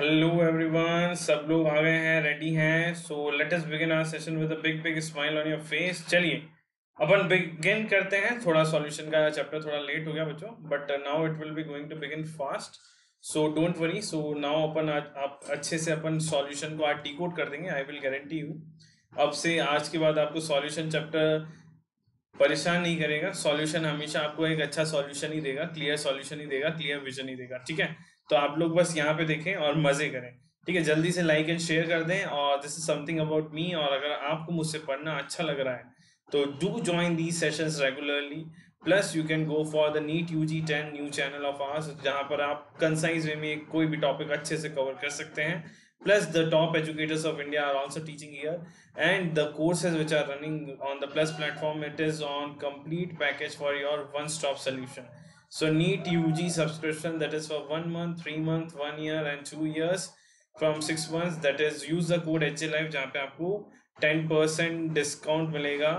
Hello everyone, सब लोग आ गए हैं, रेडी हैं। So let us begin our session with a big big smile on your face. चलिए अपन बिगिन करते हैं। थोड़ा सॉल्यूशन का चैप्टर थोड़ा लेट हो गया बच्चों, but now it will be going to begin fast, so don't worry. So now अपन आप अच्छे से अपन सॉल्यूशन को आज डिकोड कर देंगे, आई विल गारंटी यू। अब से आज के बाद आपको सॉल्यूशन चैप्टर परेशान नहीं करेगा। सॉल्यूशन हमेशा आपको एक अच्छा सॉल्यूशन ही देगा, क्लियर सॉल्यूशन ही देगा, क्लियर विजन ही देगा, ठीक है। तो आप लोग बस यहाँ पे देखें और मजे करें, ठीक है। जल्दी से लाइक एंड शेयर कर दें, और this is something about me. और अगर आपको मुझसे पढ़ना अच्छा लग रहा है तो do join the sessions regularly. Plus you can go for the NEET UG 10 new channel of ours, जहाँ पर आप कंसाइज वे में कोई भी टॉपिक अच्छे से कवर कर सकते हैं। Plus the top educators of India are also teaching here, and the courses which are running on the Plus platform, it is on complete package for your one-stop solution. So NEET UG subscription, that is for 1 month, 3 months, 1 year, and 2 years from 6 months. That is use the code HJLIVE, जहाँ पे आपको 10% discount मिलेगा।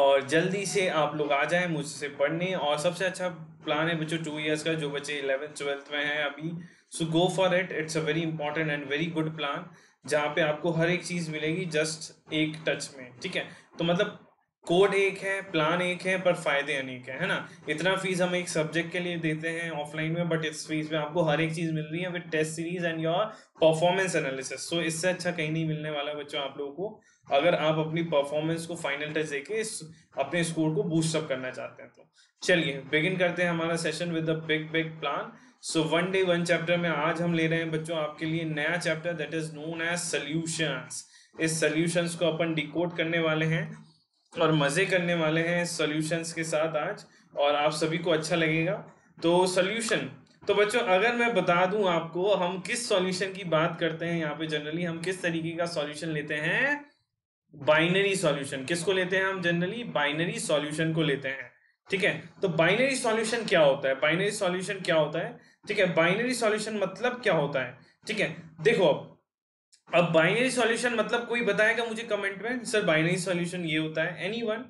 और जल्दी से आप लोग आ जाएं मुझसे पढ़ने। और सबसे अच्छा प्लान है बच्चों 2 इयर्स का, जो बच्चे 11th 12th में हैं अभी, so go for it. It's a very important and very good plan, जहाँ पे आपको हर एक चीज़ मिलेगी जस्ट एक टच में, ठीक है। तो मतलब कोड एक है, प्लान एक है, पर फायदे अनेक हैं, है ना। इतना फीस हम एक सब्जेक्ट के लिए देते हैं ऑफलाइन में, बट इस फीस में आपको हर एक चीज़ मिल रही है with test series and your performance analysis. So इससे अच्छा कहीं नहीं मिलने वाला बच्चों आप लोगों को, अगर आप अपनी परफॉर्मेंस को फाइनल टेस्ट देके अपने स्कोर को बूस्टअप करना चाहते हैं। तो चलिए बिगिन करते हैं हमारा session with the big big plan. So 1 day 1 chapter में आज हम ले रहे हैं बच्चों आपके लिए नया chapter, that is known as solutions. इस सॉल्यूशंस को अपन डिकोड करने वाले हैं और मज़े करने वाले हैं सॉल्यूशंस के साथ आज, और आप सभी को अच्छा लगेगा। तो सॉल्यूशन, तो बच्चों अगर मैं बता दूं आपको हम किस सॉल्यूशन की बात करते हैं, यहाँ पे जनरली हम किस तरीके का सॉल्यूशन लेते हैं, बाइनरी सॉल्यूशन। किसको लेते हैं हम? जनरली बाइनरी सॉल्यूशन को लेते हैं, ठीक है। तो बाइनरी सॉल्यूशन क्या होता है, बाइनरी सॉल्यूशन क्या होता है, ठीक है। बाइनरी सॉल्यूशन मतलब क्या होता है, ठीक है। देखो अब बाइनरी सॉल्यूशन मतलब कोई बताएगा मुझे कमेंट में, सर बाइनरी सॉल्यूशन ये होता है, एनीवन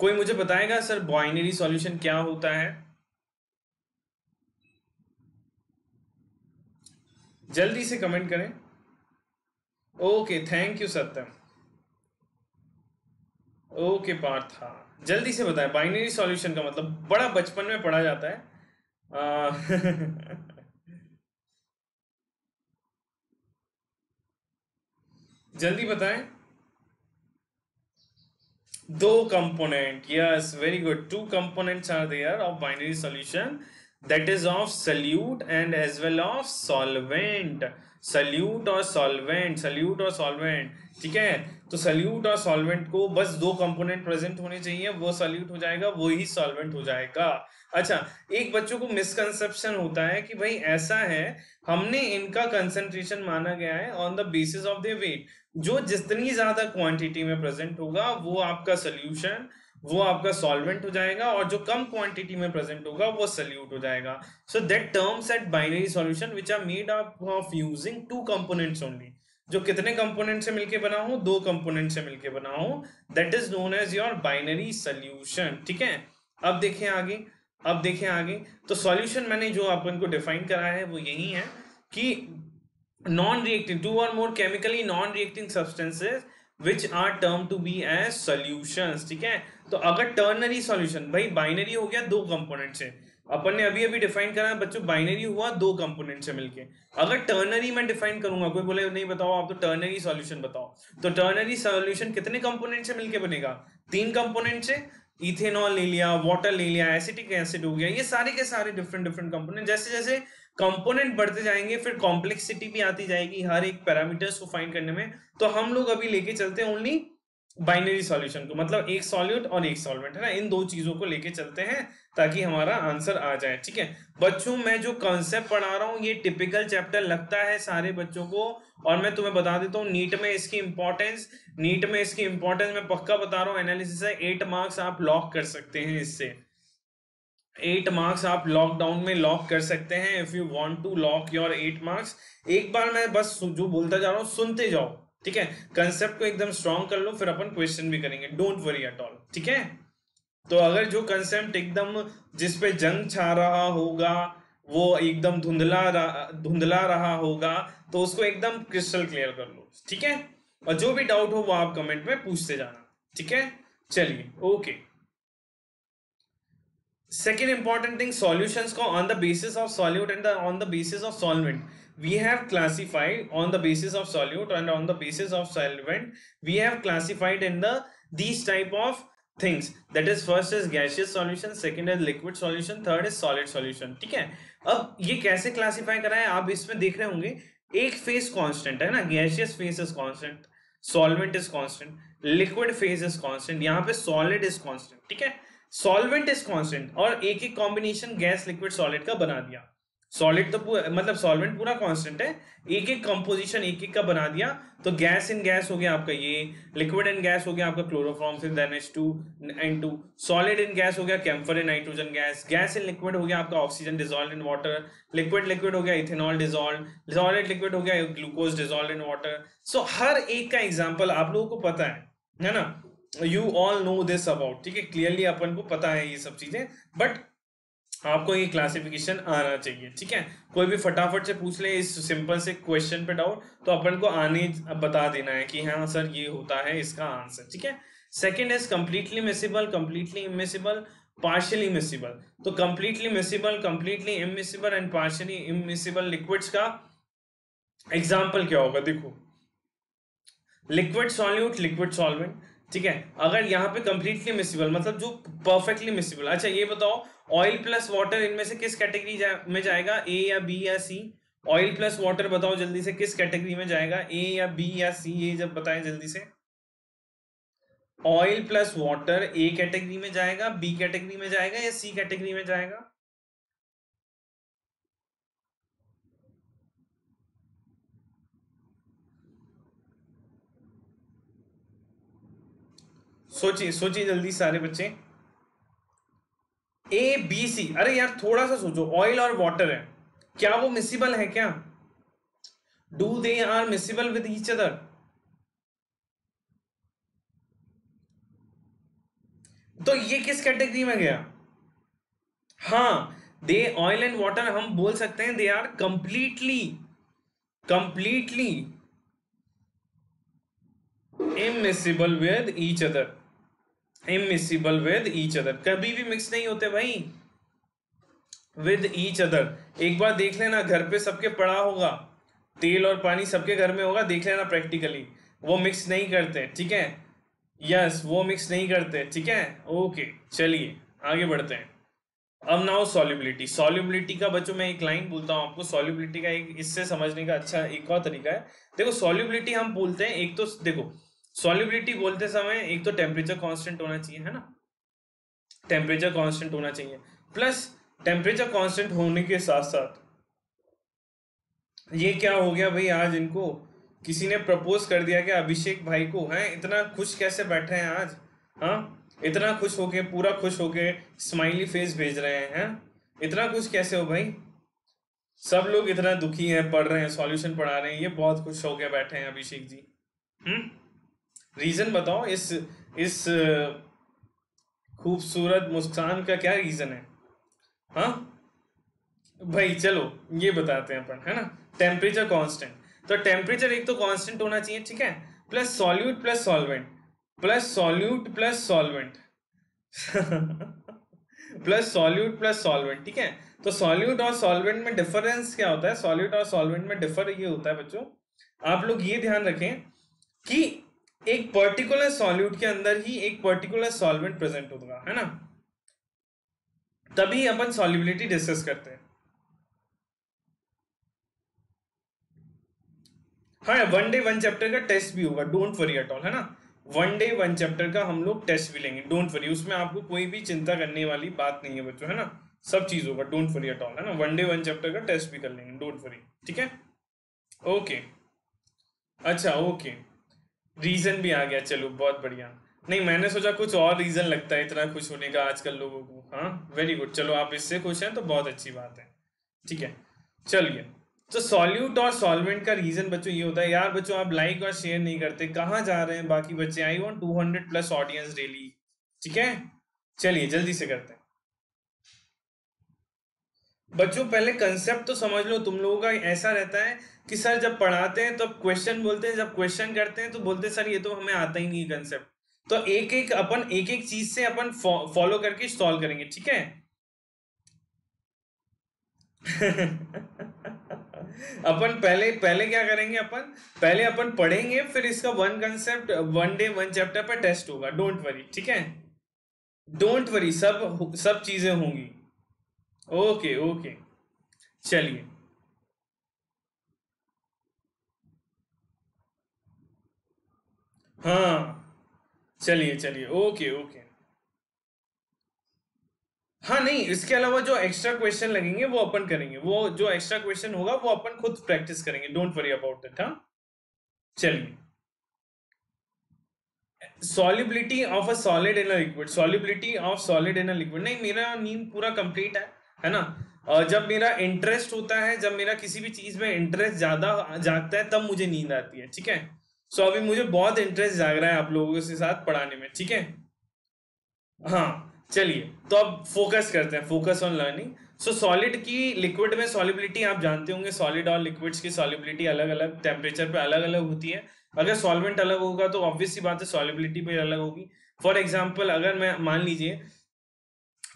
कोई मुझे बताएगा सर बाइनरी सॉल्यूशन क्या होता है? जल्दी से कमेंट करें। Okay, thank you Satyam, okay Partha. जल्दी से बताएं बाइनरी सॉल्यूशन का मतलब। बड़ा बचपन में पढ़ा जाता है जल्दी बताएं। 2 component, yes very good. 2 components are there of binary solution, that is of solute and as well of solvent. Solute और सॉल्वेंट, सॉल्यूट और सॉल्वेंट, ठीक है। तो सॉल्यूट और सॉल्वेंट को बस 2 कंपोनेंट प्रेजेंट होने चाहिए, वो सॉल्यूट हो जाएगा, वो ही सॉल्वेंट हो जाएगा। अच्छा, एक बच्चों को मिसकंसेप्शन होता है कि भाई ऐसा है, हमने इनका कंसंट्रेशन माना गया है on the basis of their weight. जो जितनी ज्यादा क्वांटिटी में प्रेजेंट होगा वो आपका सॉल्यूशन, वो आपका सॉल्वेंट हो जाएगा, और जो कम क्वांटिटी में प्रेजेंट होगा वो सॉल्यूट हो जाएगा। So that terms at binary solution which are made up of using 2 components only. जो कितने कंपोनेंट से मिलके बना हो, 2 कंपोनेंट से मिलके बना हो, that is known as your binary solution, ठीक है। अब देखें आगे, अब देखें आगे। तो सॉल्यूशन मैंने जो अपन को डिफाइन करा है वो यही है कि नॉन रिएक्टिंग, 2 और more chemically non reacting substances Which are termed to be as solutions, ठीक है। तो अगर टर्नरी सॉल्यूशन, भाई बाइनरी हो गया 2 कंपोनेंट से, अपन ने अभी अभी डिफाइन करा बच्चों, बाइनरी हुआ 2 कंपोनेंट से मिलके। अगर टर्नरी मैं डिफाइन करूंगा, कोई बोले नहीं बताओ आप तो टर्नरी सॉल्यूशन बताओ, तो टर्नरी सॉल्यूशन कितने कंपोनेंट से मिलके बनेगा? 3 कंपोनेंट से। इथेनॉल ले लिया, वाटर ले लिया, एसिटिक एसिड हो गया, ये सारे के सारे डिफरेंट डिफरेंट कंपोनेंट। जैसे जैसे कंपोनेंट बढ़ते जाएंगे फिर कॉम्प्लेक्सिटी भी आती जाएगी हर एक पैरामीटर्स को फाइंड करने में। तो हम लोग अभी लेके चलते हैं ओनली बाइनरी सॉल्यूशन को, मतलब एक सॉल्यूट और एक सॉल्वेंट, है ना। इन 2 चीजों को लेके चलते हैं ताकि हमारा आंसर आ जाए, ठीक है। बच्चों मैं जो कॉन्सेप्ट पढ़ा रहा हूँ ये टिपिकल चैप्टर लगता है सारे बच्चों को, और मैं तुम्हें बता देता हूँ नीट में इसकी इंपॉर्टेंस, नीट में इसकी इंपॉर्टेंस मैं पक्का बता रहा हूँ। एनालिसिस है, 8 मार्क्स आप लॉक कर सकते हैं इससे, 8 मार्क्स आप लॉकडाउन में लॉक कर सकते हैं। If you want to lock your 8 marks, एक बार मैं बस जो बोलता जा रहा हूँ सुनते जाओ, ठीक है। कंसेप्ट को एकदम स्ट्रॉन्ग कर लो, फिर अपन क्वेश्चन भी करेंगे, डोंट वरी एट ऑल, ठीक है। तो अगर जो कंसेप्ट एकदम जिस पे जंग छा रहा होगा वो एकदम धुंधला रहा होगा तो उसको एकदम क्रिस्टल क्लियर कर लो, ठीक है। और जो भी डाउट हो वो आप कमेंट में पूछते जाना, ठीक है। चलिए okay, second important thing, solutions को on the basis of solute and on the basis of solvent we have classified on the basis of solute and on the basis of solvent we have classified in these type of things, that is first is gaseous solution, second is liquid solution, third is solid solution, ठीक है। अब ये कैसे classify करा है आप इसमें देख रहे होंगे, एक फेस कांस्टेंट है ना, gaseous phase is constant, solvent is constant, liquid phase is constant, यहाँ पे सॉलिड इज कांस्टेंट, ठीक है, सॉल्वेंट इज कांस्टेंट, और एक एक कॉम्बिनेशन गैस लिक्विड सॉलिड का बना दिया। सॉलिड तो मतलब सॉल्वेंट पूरा कांस्टेंट है, एक एक कंपोजिशन एक एक का बना दिया। तो गैस इन गैस हो गया आपका ये, लिक्विड इन गैस हो गया आपका क्लोरोफॉर्म फिर NH2N2, सॉलिड इन गैस हो गया camphor in nitrogen gas, gas in liquid हो गया आपका oxygen dissolve in water, liquid liquid हो गया इथेनॉल डिसॉल्व, सॉलिड लिक्विड हो गया glucose dissolve in water. So हर एक का एग्जाम्पल आप लोगों को पता है ना, you all know this about, ठीक है, क्लियरली अपन को पता है ये सब चीजें, बट आपको ये क्लासिफिकेशन आना चाहिए, ठीक है। कोई भी फटाफट से पूछ ले इस सिंपल से क्वेश्चन पे डाउट, तो अपन को आने बता देना है कि हाँ सर ये होता है इसका आंसर, ठीक है। Second is completely miscible, completely immiscible, partially miscible. तो completely miscible, completely immiscible and partially immiscible liquids का एग्जाम्पल क्या होगा, देखो लिक्विड सॉल्यूट, लिक्विड सॉल्वेंट, ठीक है। अगर यहाँ पे कंप्लीटली मिसिबल मतलब जो परफेक्टली मिसिबल। अच्छा ये बताओ ऑयल प्लस वाटर इनमें से किस कैटेगरी में जाएगा, ए या बी या सी? ऑयल प्लस वाटर बताओ जल्दी से किस कैटेगरी में जाएगा, ए या बी या सी? ये जब बताएं जल्दी से। Oil plus water A category में जाएगा, बी कैटेगरी में जाएगा या सी कैटेगरी में जाएगा? सोचिए सोचिए जल्दी सारे बच्चे। ए बी सी, अरे यार थोड़ा सा सोचो, ऑयल और वाटर है, क्या वो मिसिबल है क्या? Do they are miscible with each other? तो ये किस कैटेगरी में गया? हाँ, दे ऑयल एंड वाटर हम बोल सकते हैं they are completely immiscible with each other, immiscible with each other, कभी भी मिक्स नहीं होते भाई विद ईच अदर। एक बार देख लेना, घर पे सबके पड़ा होगा, तेल और पानी सबके घर में होगा, देख लेना प्रैक्टिकली वो मिक्स नहीं करते, ठीक है। यस वो मिक्स नहीं करते, ठीक है। ओके चलिए आगे बढ़ते हैं। अब नाउ सॉल्युबिलिटी, सॉल्युबिलिटी का बच्चों मैं एक लाइन बोलता हूँ आपको, सॉल्युबिलिटी का एक इससे समझने का अच्छा एक और तरीका है। देखो सॉल्युबिलिटी हम बोलते हैं, एक तो देखो सॉल्युबिलिटी बोलते समय एक तो टेम्परेचर कांस्टेंट होना चाहिए, है ना, टेम्परेचर कांस्टेंट होना चाहिए, प्लस टेम्परेचर कांस्टेंट होने के साथ साथ ये क्या हो गया भाई, आज इनको किसी ने प्रपोज कर दिया क्या अभिषेक भाई को, हैं इतना खुश कैसे बैठे हैं आज, हाँ इतना खुश होके, पूरा खुश होके स्माइली फेस भेज रहे हैं, इतना खुश कैसे हो भाई? सब लोग इतना दुखी है, पढ़ रहे हैं सॉल्यूशन पढ़ा रहे हैं, ये बहुत खुश होके बैठे हैं अभिषेक जी, रीजन बताओ इस खूबसूरत मुस्कान का क्या रीजन है? हाँ भाई चलो ये बताते हैं अपन, है ना, टेम्परेचर कांस्टेंट। तो टेम्परेचर एक तो कांस्टेंट होना चाहिए, ठीक है, plus solute plus solvent, plus solute plus solvent plus solute plus solvent, ठीक है। तो सॉल्यूट और सॉल्वेंट में डिफरेंस क्या होता है? सॉल्यूट और सॉल्वेंट में डिफर ये होता है बच्चों, आप लोग ये ध्यान रखें कि एक पर्टिकुलर सॉल्यूट के अंदर ही एक पर्टिकुलर सॉल्वेंट प्रेजेंट होगा, है ना, तभी अपन सॉल्युबिलिटी डिस्कस करते हैं। हाँ वन डे वन चैप्टर का टेस्ट भी होगा, डोंट वरी एट ऑल, है ना, वन डे वन चैप्टर का हम लोग टेस्ट भी लेंगे, डोंट वरी, उसमें आपको कोई भी चिंता करने वाली बात नहीं है बच्चों, है ना, सब चीज होगा, डोंट वरी एट ऑल, है ना, वन डे वन चैप्टर का टेस्ट भी कर लेंगे, डोंट वरी, ठीक है। ओके अच्छा ओके रीजन भी आ गया, चलो बहुत बढ़िया, नहीं मैंने सोचा कुछ और रीजन लगता है इतना खुश होने का आजकल लोगों को, हाँ वेरी गुड, चलो आप इससे खुश हैं तो बहुत अच्छी बात है, ठीक है। चलिए तो सॉल्यूट और सॉल्वेंट का रीजन बच्चों ये होता है, यार बच्चों आप लाइक और शेयर नहीं करते, कहाँ जा रहे हैं बाकी बच्चे, आई वांट 200+ ऑडियंस डेली, ठीक है। चलिए जल्दी से करते हैं, बच्चों पहले कंसेप्ट तो समझ लो। तुम लोगों का ऐसा रहता है कि सर जब पढ़ाते हैं तो क्वेश्चन बोलते हैं, जब क्वेश्चन करते हैं तो बोलते हैं सर ये तो हमें आता ही नहीं कंसेप्ट। तो एक एक चीज से अपन फॉलो करके सॉल्व करेंगे, ठीक है। अपन पहले क्या करेंगे, अपन पहले पढ़ेंगे, फिर इसका one concept one day one chapter पर टेस्ट होगा। डोंट वरी, ठीक है, डोंट वरी, सब चीजें होंगी। ओके ओके, चलिए हाँ, चलिए चलिए, ओके ओके। हाँ नहीं, इसके अलावा जो एक्स्ट्रा क्वेश्चन लगेंगे वो अपन करेंगे, वो जो एक्स्ट्रा क्वेश्चन होगा वो अपन खुद प्रैक्टिस करेंगे। Don't worry about it. हाँ चलिए, solubility of a solid in a liquid, solubility of solid in a liquid. नहीं, मेरा नींद पूरा कंप्लीट है ना। जब मेरा इंटरेस्ट होता है, जब मेरा किसी भी चीज में इंटरेस्ट ज्यादा जागता है तब मुझे नींद आती है, ठीक है। सो अभी मुझे बहुत इंटरेस्ट जाग रहा है आप लोगों के साथ पढ़ाने में, ठीक है। हाँ चलिए, तो अब फोकस करते हैं, focus on learning. So solid की लिक्विड में सॉलिबिलिटी आप जानते होंगे, सॉलिड और लिक्विड्स की सॉलिबिलिटी अलग अलग टेम्परेचर पे अलग अलग होती है। अगर सॉल्वेंट अलग होगा तो ऑब्वियस सी बात है सॉलिबिलिटी पे अलग होगी। फॉर एग्जाम्पल, अगर मैं मान लीजिए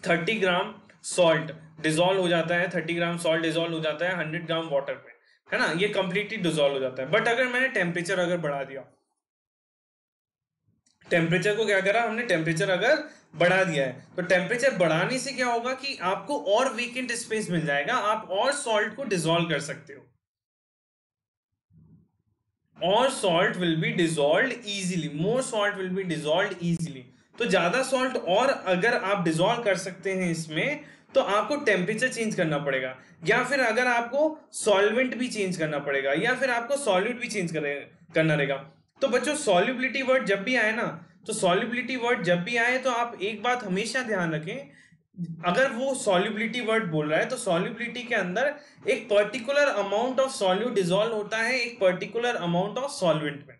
30 ग्राम सॉल्ट डिजोल्व हो जाता है, 30 ग्राम सॉल्ट डिजोल्व हो जाता है 100 ग्राम वाटर पे, है ना, ये कंप्लीटली डिजोल्व हो जाता है। बट अगर मैंने टेम्परेचर अगर बढ़ा दिया, टेम्परेचर को क्या करा हमने, टेम्परेचर अगर बढ़ा दिया है तो टेम्परेचर बढ़ाने से क्या होगा कि आपको और वेकेंट स्पेस मिल जाएगा, आप और सॉल्ट को डिजोल्व कर सकते हो, और salt will be dissolve easily, more salt will be dissolve easily. तो ज्यादा सॉल्ट और अगर आप डिजोल्व कर सकते हैं इसमें, तो आपको टेम्परेचर चेंज करना पड़ेगा, या फिर अगर आपको सॉल्वेंट भी चेंज करना पड़ेगा, या फिर आपको सॉल्यूट भी चेंज करना रहेगा। तो बच्चों सॉल्युबिलिटी वर्ड जब भी आए ना, तो सॉल्युबिलिटी वर्ड जब भी आए तो आप एक बात हमेशा ध्यान रखें, अगर वो सॉल्युबिलिटी वर्ड बोल रहा है तो सॉल्युबिलिटी के अंदर एक particular amount of solute dissolve होता है, एक पर्टिकुलर अमाउंट ऑफ सॉल्वेंट में,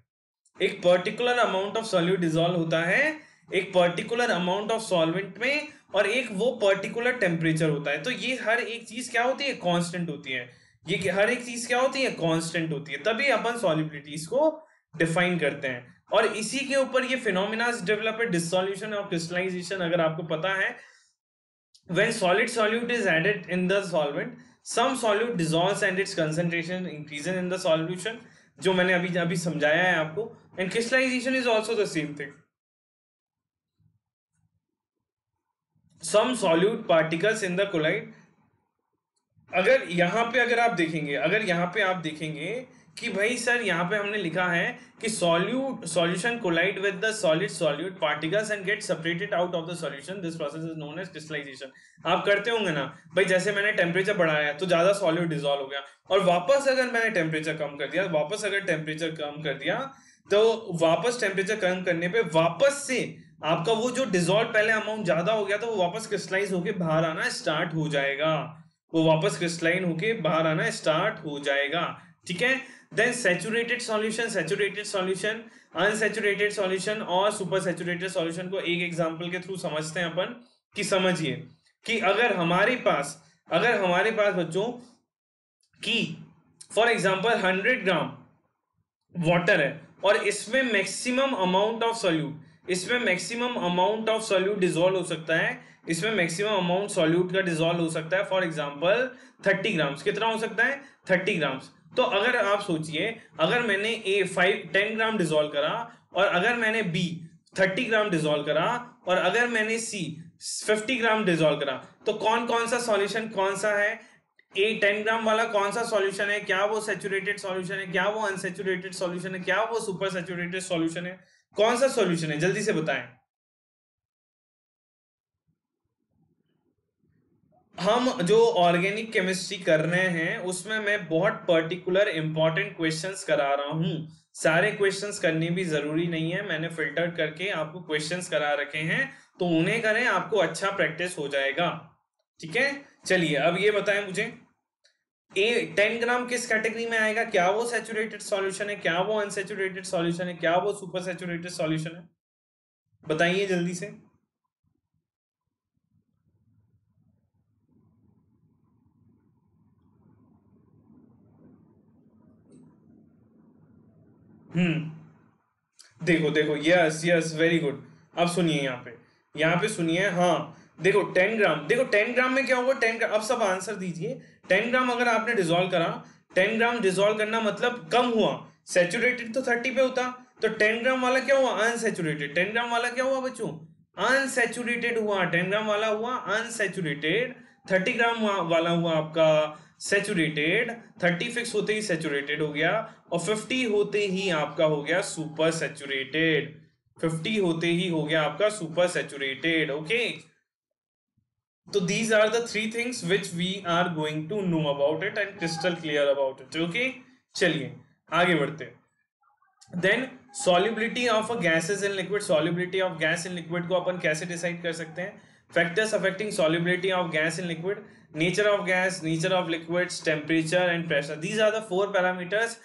एक particular amount of solute dissolve होता है एक पर्टिकुलर अमाउंट ऑफ सॉल्वेंट में, और एक वो पर्टिकुलर टेम्परेचर होता है। तो ये हर एक चीज क्या होती है, कांस्टेंट होती है। ये हर एक चीज क्या होती है, कांस्टेंट होती है। तभी अपन सॉल्युबिलिटीज को डिफाइन करते हैं, और इसी के ऊपर ये फिनोमिना डेवलप है, डिसोल्यूशन और क्रिस्टलाइजेशन। अगर आपको पता है, when solid solute is added in the solvent some solute dissolves and its concentration increases in the solution, जो मैंने अभी अभी समझाया है आपको। And crystallisation is also the same thing, some solute particles in the colloid. अगर यहाँ पे अगर आप देखेंगे कि भाई सर यहाँ पे हमने लिखा है कि solution collide with the solid solute particles and get separated out of the solution, this process is known as crystallization. आप करते होंगे ना भाई, जैसे मैंने टेम्परेचर बढ़ाया तो ज्यादा सॉल्यूट डिजोल्व हो गया, और वापस अगर मैंने टेम्परेचर कम कर दिया, वापस अगर टेम्परेचर कम कर दिया तो वापस टेम्परेचर कम करने पर वापस से आपका वो जो डिजोल्व पहले अमाउंट ज्यादा हो गया था वो वापस क्रिस्टलाइज होके बाहर आना स्टार्ट हो जाएगा, वो वापस क्रिस्टलाइन होके बाहर आना स्टार्ट हो जाएगा, ठीक है। Then saturated solution, unsaturated solution और सुपर सैचुरेटेड सॉल्यूशन को एक एग्जांपल के थ्रू समझते हैं अपन। कि समझिए कि अगर हमारे पास बच्चों की फॉर एग्जाम्पल 100 ग्राम वाटर है और इसमें maximum amount of solute dissolve हो सकता है, इसमें मैक्सिमम अमाउंट सॉल्यूट का डिजोल्व हो सकता है फॉर एग्जांपल 30 ग्राम्स। कितना हो सकता है? 30 ग्राम्स। तो अगर आप सोचिए, अगर मैंने ए 10 ग्राम डिजोल्व करा, और अगर मैंने बी 30 ग्राम डिजोल्व करा, और अगर मैंने सी 50 ग्राम डिजोल्व करा, तो कौन सा सॉल्यूशन कौन सा है? ए 10 ग्राम वाला कौन सा सॉल्यूशन है? क्या वो सैचुरेटेड सॉल्यूशन है? क्या वो अनसैचुरेटेड सॉल्यूशन है? क्या वो सुपर सैचुरेटेड सॉल्यूशन है? कौन सा सॉल्यूशन है? जल्दी से बताएं। हम जो ऑर्गेनिक केमिस्ट्री कर रहे हैं उसमें मैं बहुत पर्टिकुलर इंपॉर्टेंट क्वेश्चंस करा रहा हूं। सारे क्वेश्चंस करने भी जरूरी नहीं है, मैंने फिल्टर करके आपको क्वेश्चंस करा रखे हैं, तो उन्हें करें, आपको अच्छा प्रैक्टिस हो जाएगा, ठीक है। चलिए अब ये बताएं मुझे, ए 10 ग्राम किस कैटेगरी में आएगा? क्या वो सैचुरेटेड सॉल्यूशन है? क्या वो अनसैचुरेटेड सॉल्यूशन है? क्या वो सुपर सैचुरेटेड सॉल्यूशन है? बताइए जल्दी से। देखो देखो, यस यस वेरी गुड। अब सुनिए यहाँ पे सुनिए, हाँ देखो 10 ग्राम, देखो 10 ग्राम में क्या होगा, 10 ग्राम। अब सब आंसर दीजिए। 10 ग्राम अगर आपने डिसॉल्व करा, 10 ग्राम डिसॉल्व करना मतलब कम हुआ, सैचुरेटेड तो 30 पे होता, तो 10 ग्राम वाला क्या हुआ अनसैचुरेटेड। 10 ग्राम वाला क्या हुआ बच्चों अनसैचुरेटेड हुआ, 10 ग्राम वाला हुआ अनसैचुरेटेड, 30 ग्राम वाला हुआ आपका सैचुरेटेड, 30 फिक्स होते ही सैचुरेटेड हो गया, और 50 होते ही आपका हो गया सुपर सैचुरेटेड, 50 होते ही हो गया आपका सुपर सैचुरेटेड। ओके, तो these are the 3 things which we are going to know about it and crystal clear about it. Okay चलिए आगे बढ़ते हैं। Then solubility of gases in liquid, solubility of gas in liquid को अपन कैसे decide कर सकते हैं। Factors affecting solubility of gas in liquid, nature of gas, nature of liquids, temperature and pressure. These are the 4 parameters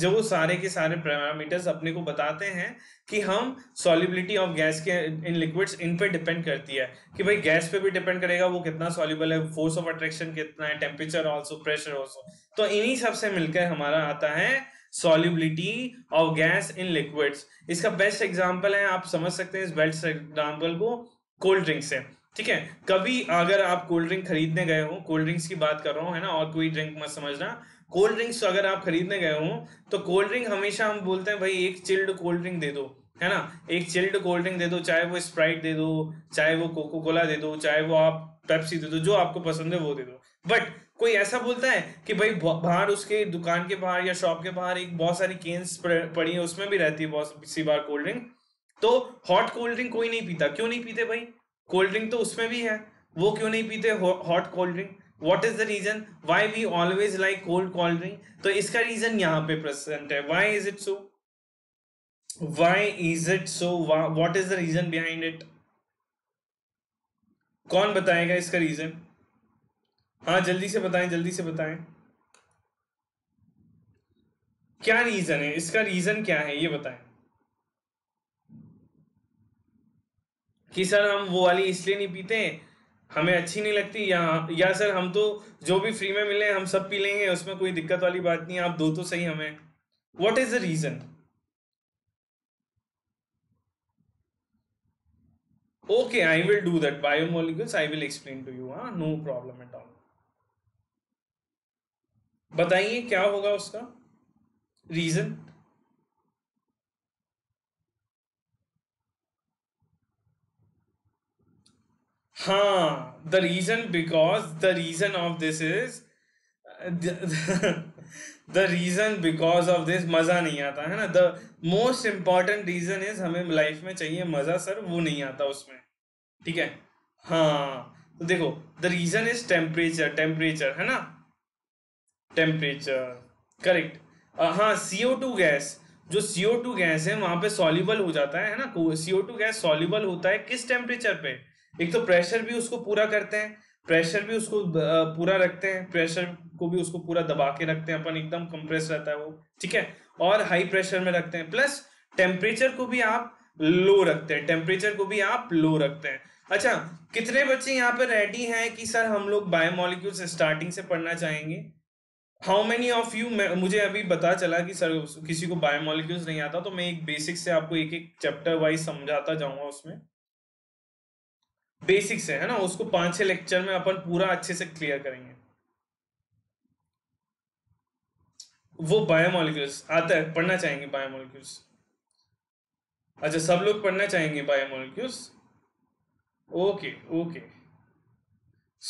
जो सारे के सारे पैरामीटर्स अपने को बताते हैं कि हम सॉल्युबिलिटी ऑफ गैस के इन लिक्विड्स इन पे डिपेंड करती है कि भाई गैस पे भी डिपेंड करेगा वो कितना सॉल्युबल है, फोर्स ऑफ अट्रैक्शन कितना है, टेम्परेचर ऑल्सो, प्रेशर ऑल्सो। तो इन्हीं सबसे मिलकर हमारा आता है solubility of gas in liquids. इसका बेस्ट एग्जाम्पल है, आप समझ सकते हैं इस बेस्ट एग्जाम्पल को कोल्ड ड्रिंक्स है, ठीक है। कभी अगर आप कोल्ड ड्रिंक खरीदने गए हो, कोल्ड ड्रिंक्स की बात कर रहा हूँ है ना, और कोई ड्रिंक मत समझना, कोल्ड ड्रिंक्स अगर आप खरीदने गए हो तो कोल्ड ड्रिंक हमेशा हम बोलते हैं भाई एक चिल्ड कोल्ड ड्रिंक दे दो, है ना, एक चिल्ड कोल्ड ड्रिंक दे दो, चाहे वो स्प्राइट दे दो, चाहे वो कोको कोला दे दो, चाहे वो आप पेप्सी दे दो, जो आपको पसंद है वो दे दो। बट कोई ऐसा बोलता है कि भाई बाहर उसके दुकान के बाहर या शॉप के बाहर एक बहुत सारी केन्स पड़ी है, उसमें भी रहती है बहुत सी बार कोल्ड ड्रिंक, तो हॉट कोल्ड ड्रिंक कोई नहीं पीता। क्यों नहीं पीते भाई, कोल्ड ड्रिंक तो उसमें भी है, वो क्यों नहीं पीते hot cold drink, what is the reason why we always like cold cold drink. तो इसका रीजन यहाँ पे प्रेजेंट है, why is it so, why is it so, what is the reason behind it, कौन बताएगा इसका रीजन, हाँ जल्दी से बताएं, जल्दी से बताएं क्या रीजन है, इसका रीजन क्या है ये बताएं कि सर हम वो वाली इसलिए नहीं पीते, हमें अच्छी नहीं लगती, या सर हम तो जो भी फ्री में मिले हम सब पी लेंगे, उसमें कोई दिक्कत वाली बात नहीं है, आप दो तो सही हमें। What is the reason. Okay I will do that, biomolecules I will explain to you, हाँ नो प्रॉब्लम एट ऑल। बताइए क्या होगा उसका रीजन, हाँ the reason, because the reason of this is the reason because of this, मजा नहीं आता है ना, the most important reason is हमें लाइफ में चाहिए मजा सर, वो नहीं आता उसमें, ठीक है। हाँ तो देखो the reason is temperature, temperature है ना, टेम्परेचर करेक्ट। हाँ CO2 गैस, जो CO2 गैस है वहां पे सॉल्युबल हो जाता है ना, CO2 गैस सॉल्युबल होता है किस टेम्परेचर पे, एक तो प्रेशर भी उसको पूरा करते हैं, प्रेशर भी उसको पूरा रखते हैं, प्रेशर को भी उसको पूरा दबा के रखते हैं अपन, एकदम कंप्रेस रहता है वो, ठीक है, और हाई प्रेशर में रखते हैं, प्लस टेम्परेचर को भी आप लो रखते हैं, टेम्परेचर को भी आप लो रखते हैं। अच्छा कितने बच्चे यहाँ पे रेडी हैं कि सर हम लोग बायोमोलिक्यूल्स स्टार्टिंग से पढ़ना चाहेंगे, हाउ मेनी ऑफ यू। मुझे अभी पता चला कि सर किसी को बायोमोलिक्यूल्स नहीं आता, तो मैं एक बेसिक से आपको एक एक चैप्टर वाइज समझाता जाऊंगा, उसमें बेसिक्स है ना, उसको 5-6 लेक्चर में अपन पूरा अच्छे से क्लियर करेंगे। वो बायोमोलिक्यूल्स आता है, पढ़ना चाहेंगे बायोमोलिक्यूल्स, अच्छा सब लोग पढ़ना चाहेंगे बायोमोलिक्यूल्स, ओके ओके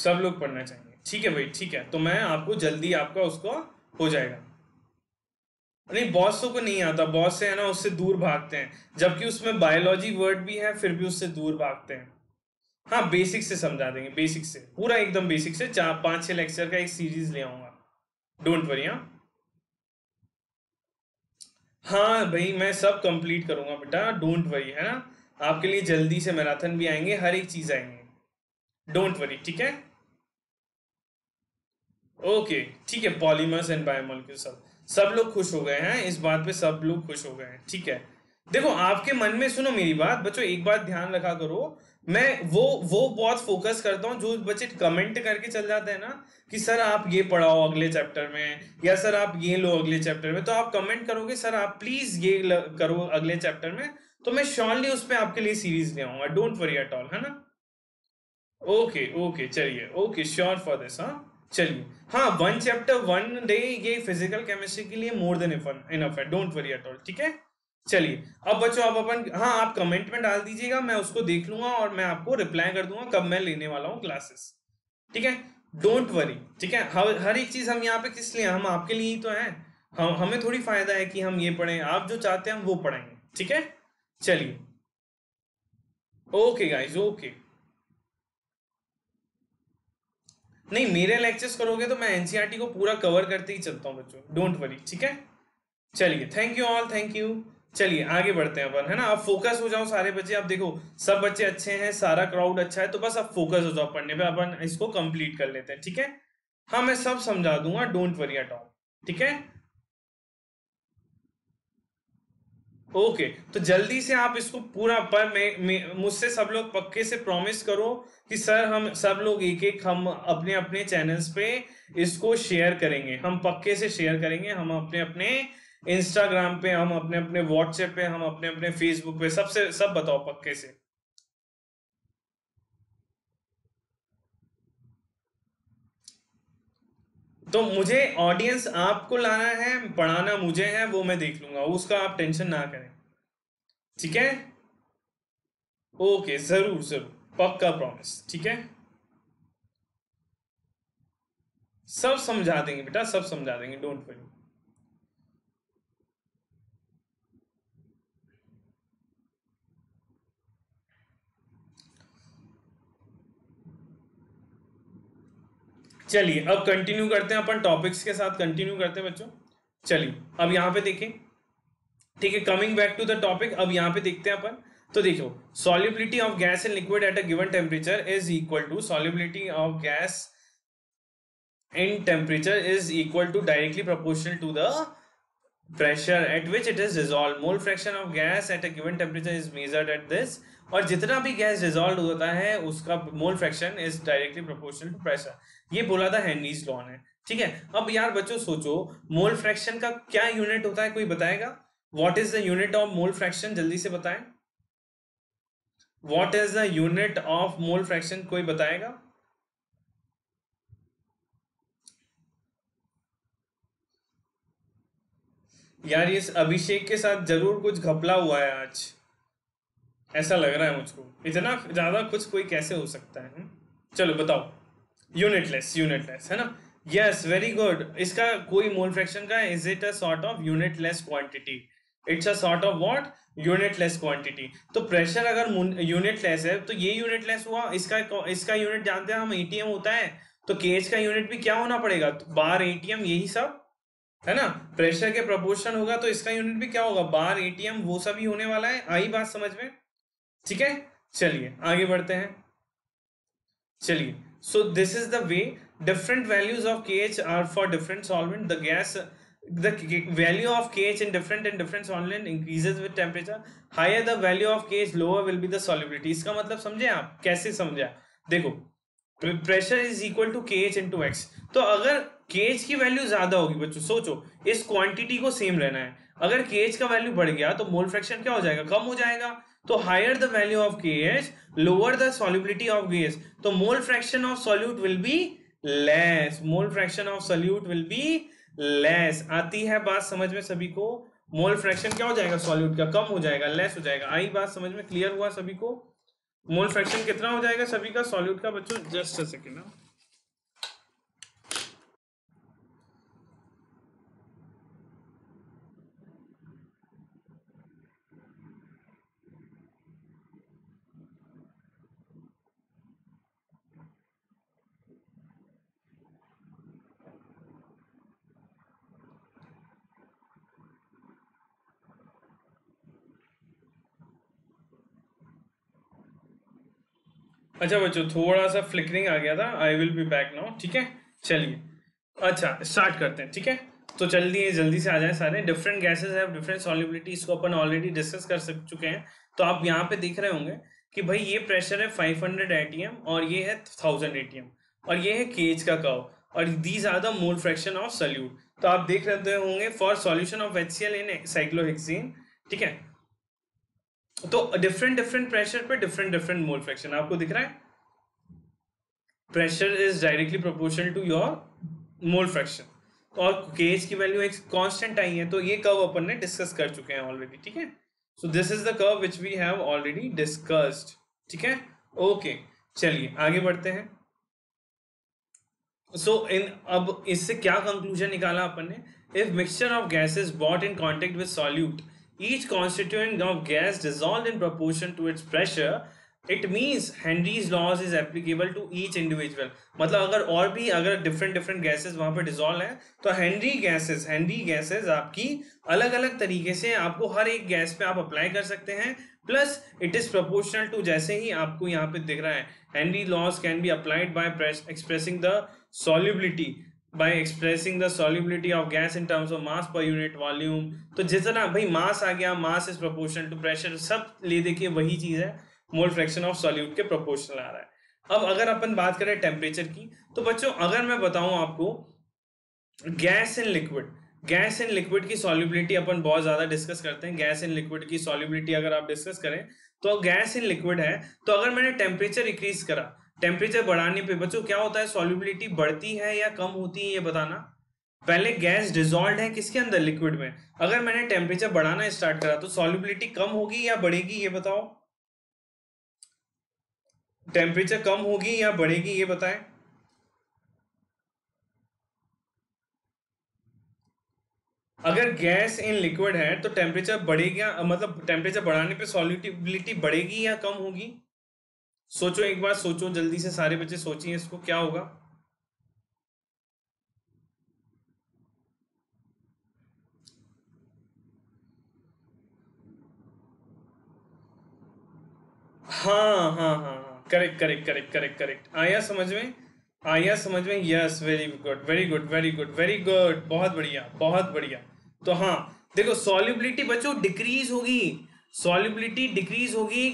सब लोग पढ़ना चाहेंगे, ठीक है भाई ठीक है, तो मैं आपको जल्दी आपका उसको हो जाएगा। नहीं बॉसों को नहीं आता, बॉस है ना उससे दूर भागते हैं, जबकि उसमें बायोलॉजी वर्ड भी है फिर भी उससे दूर भागते हैं। हाँ बेसिक से समझा देंगे, बेसिक से पूरा एकदम बेसिक से 4-5-6 लेक्चर का एक सीरीज ले आऊंगा, डोंट वरी। हाँ भाई मैं सब कंप्लीट करूंगा बेटा, डोंट वरी है ना, आपके लिए जल्दी से मैराथन भी आएंगे, हर एक चीज आएंगे, डोंट वरी ठीक है। ओके ठीक है, पॉलीमर्स एंड बायोमोलिक्यूल्स सब लोग खुश हो गए हैं इस बात पे, सब लोग खुश हो गए हैं ठीक है। देखो आपके मन में, सुनो मेरी बात बच्चों, एक बात ध्यान रखा करो, मैं वो बहुत फोकस करता हूँ जो बच्चे कमेंट करके चल जाते हैं ना कि सर आप ये पढ़ाओ अगले चैप्टर में, या सर आप ये लो अगले चैप्टर में, तो आप कमेंट करोगे सर आप प्लीज ये करो अगले चैप्टर में, तो मैं श्योरली उसमें आपके लिए सीरीज ले आऊंगा, डोंट वरी एट ऑल, है ना। ओके चलिए, ओके श्योर फॉर दिस। हाँ चलिए, हाँ 1 चैप्टर 1 डे ये फिजिकल केमिस्ट्री के लिए मोर देन इनफ है, डोंट वरी एट ऑल, ठीक है। चलिए अब बच्चों आप अपन, हाँ आप कमेंट में डाल दीजिएगा, मैं उसको देख लूंगा और मैं आपको रिप्लाई कर दूंगा कब मैं लेने वाला हूँ क्लासेस, ठीक है, डोंट वरी, ठीक है। हर एक चीज हम यहाँ पे किस लिए, हम आपके लिए ही तो हैं, हमें थोड़ी फायदा है कि हम ये पढ़ें, आप जो चाहते हैं हम वो पढ़ेंगे, ठीक है। चलिए ओके गाइज, ओके नहीं मेरे लेक्चर्स करोगे तो मैं एनसीईआरटी को पूरा कवर करते ही चलता हूँ बच्चों, डोंट वरी, ठीक है। चलिए thank you all, thank you. चलिए आगे बढ़ते हैं अपन, है ना, अब फोकस हो जाओ सारे बच्चे, आप देखो सब बच्चे अच्छे हैं, सारा क्राउड अच्छा है, तो बस अब फोकस हो जाओ पढ़ने पे, अपन इसको कंप्लीट कर लेते हैं, ठीक है। हाँ मैं सब समझा दूंगा, डोंट वरी एट ऑल, ठीक है। ओके तो जल्दी से आप इसको पूरा पर मुझसे सब लोग पक्के से प्रॉमिस करो कि सर हम सब लोग एक हम अपने अपने चैनल्स पे इसको शेयर करेंगे, हम पक्के से शेयर करेंगे, हम अपने अपने इंस्टाग्राम पे, हम अपने अपने व्हाट्सएप पे, हम अपने अपने फेसबुक पे, सबसे सब बताओ पक्के से। तो मुझे ऑडियंस आपको लाना है, पढ़ाना मुझे है, वो मैं देख लूंगा, उसका आप टेंशन ना करें, ठीक है। ओके जरूर जरूर, पक्का प्रॉमिस, ठीक है। सब समझा देंगे बेटा, सब समझा देंगे, डोंट वरी। चलिए अब कंटिन्यू करते हैं अपन, टॉपिक्स के साथ कंटिन्यू करते हैं बच्चों। चलिए अब यहाँ पे देखें, ठीक है, coming back to the topic, अब यहाँ पे देखते हैं अपन, तो देखो solubility of gas in liquid at a given temperature is equal to solubility of gas in temperature is equal to directly proportional to the pressure at which it is dissolve, mole fraction of gas at a given temperature is measured at this, और जितना भी gas dissolve होता है उसका mole fraction is directly proportional to pressure, ये बोला था Henry's law ने, ठीक है। अब यार बच्चों सोचो मोल फ्रैक्शन का क्या यूनिट होता है, कोई बताएगा, what is the unit of mole fraction, जल्दी से बताएं, what is the unit of mole fraction, कोई बताएगा। यार इस अभिषेक के साथ जरूर कुछ घपला हुआ है आज, ऐसा लग रहा है मुझको, इतना ज्यादा कुछ कोई कैसे हो सकता है, चलो बताओ, यूनिटलेस, यूनिटलेस है ना, यस वेरी गुड, इसका कोई मोल फ्रैक्शन का is it a sort of unitless quantity, it's a sort of what, unitless quantity. तो प्रेशर अगर यूनिटलेस है तो ये यूनिटलेस हुआ, इसका यूनिट जानते हैं हम एटीएम होता है, तो केएच का यूनिट भी क्या होना पड़ेगा, तो बार एटीएम, यही सब है ना, प्रेशर के प्रोपोर्शन होगा, तो इसका यूनिट भी क्या होगा, बार एटीएम, वो सब ही होने वाला है, आई बात समझ में, ठीक है। चलिए आगे बढ़ते हैं, चलिए so this is the way different values of KH are for different solvent, the gas the value of KH in different and different solvent increases with temperature, higher the value of KH lower will be the solubility, इसका मतलब समझे आप, कैसे समझा, देखो pressure is equal to KH into X, तो अगर KH की वैल्यू ज्यादा होगी बच्चों, सोचो इस क्वांटिटी को सेम रहना है, अगर केएच का वैल्यू बढ़ गया तो मोल फ्रैक्शन क्या हो जाएगा, कम हो जाएगा, तो higher the value of KH lower the solubility of gas, तो mole fraction of solute will be less, mole fraction of solute will be less, आती है बात समझ में सभी को, मोल फ्रैक्शन क्या हो जाएगा सॉल्यूट का, कम हो जाएगा, लेस हो जाएगा, आई बात समझ में, क्लियर हुआ सभी को, मोल फ्रैक्शन कितना हो जाएगा सभी का सॉल्यूट का बच्चों, जस्ट अ सेकंड, अच्छा बच्चों थोड़ा सा फ्लिकरिंग आ गया था, I will be back now, ठीक है। चलिए अच्छा स्टार्ट करते हैं, ठीक है, तो जल्दी से आ जाए सारे, different gases have different solubility, इसको अपन ऑलरेडी डिस्कस कर चुके हैं, तो आप यहाँ पे देख रहे होंगे कि भाई ये प्रेशर है 500 एटीएम और ये है 1000 एटीएम और ये है केज का कर्व और these are the mole fraction of solute. तो आप देख रहे होंगे for solution of HCl in cyclohexane, ठीक है। तो डिफरेंट डिफरेंट प्रेशर पे डिफरेंट डिफरेंट मोल फ्रैक्शन आपको दिख रहा है। Pressure is directly proportional to your mole fraction और केज की वैल्यू एक कांस्टेंट आई है। तो ये कर्व अपन ने डिस्कस कर चुके हैं ऑलरेडी, ठीक है। So this is the curve which we have already discussed, ठीक है। ओके चलिए आगे बढ़ते हैं। So अब इससे क्या कंक्लूजन निकाला अपन ने? If mixture of gases bought in contact with solute each constituent of gas dissolved in proportion to its pressure it means Henry's laws is applicable to each individual. मतलब अगर और भी अगर डिफरेंट डिफरेंट गैसेस वहां पर dissolve हैं तो Henry gases आपकी अलग अलग तरीके से आपको हर एक गैस पे आप अप्लाई कर सकते हैं। Plus it is proportional to, जैसे ही आपको यहाँ पे दिख रहा है, Henry laws can be applied by expressing the solubility of gas in terms of mass per unit volume. तो जितना भाई मास आ गया, mass is proportional to pressure, सब ले देखिए वही चीज है, मोल फ्रैक्शन ऑफ सॉल्यूट के प्रोपोर्शनल आ रहा है। अब अगर अपन बात करें टेम्परेचर की, तो बच्चों अगर मैं बताऊं आपको गैस इन लिक्विड की सॉल्युबिलिटी अपन बहुत ज्यादा डिस्कस करते हैं। गैस इन लिक्विड की सॉल्युबिलिटी अगर आप डिस्कस करें तो गैस इन लिक्विड है, तो अगर मैंने टेम्परेचर इंक्रीज करा, टेम्परेचर बढ़ाने पे बच्चों क्या होता है, सॉल्युबिलिटी बढ़ती है या कम होती है ये बताना। पहले गैस डिसॉल्व्ड है किसके अंदर, लिक्विड में, अगर मैंने टेम्परेचर बढ़ाना स्टार्ट करा तो सॉल्युबिलिटी कम होगी या बढ़ेगी ये बताओ। टेम्परेचर कम होगी या बढ़ेगी ये बताएं। अगर गैस इन लिक्विड है तो टेम्परेचर बढ़ेगा, मतलब टेम्परेचर बढ़ाने पे सॉल्युबिलिटी बढ़ेगी या कम होगी? सोचो एक बार, सोचो जल्दी से, सारे बच्चे सोचिए इसको क्या होगा। हाँ, करेक्ट। आया समझ में, यस, वेरी गुड, बहुत बढ़िया। तो हाँ देखो, सॉल्युबिलिटी बच्चों डिक्रीज होगी,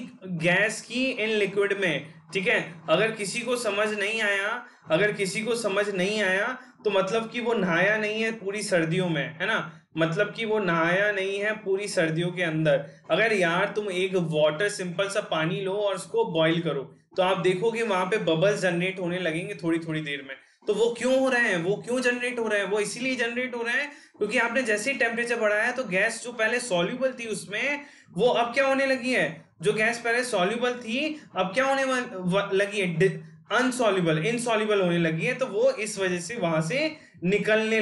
गैस की इन लिक्विड में, ठीक है। अगर किसी को समझ नहीं आया तो मतलब कि वो नहाया नहीं है पूरी सर्दियों में, है ना, अगर यार तुम एक वाटर, सिंपल सा पानी लो और उसको बॉईल करो तो आप देखोगे वहां पे बबल्स जनरेट होने लगेंगे थोड़ी देर में। तो वो क्यों हो रहे हैं, वो इसीलिए जनरेट हो रहे हैं क्योंकि आपने जैसे ही टेम्परेचर बढ़ाया तो गैस जो पहले सॉल्यूबल थी उसमें, वो अब क्या होने लगी है, अनसॉल्यूबल, इनसॉल्यूबल होने लगी है। तो वो इस वजह से वहां से निकलने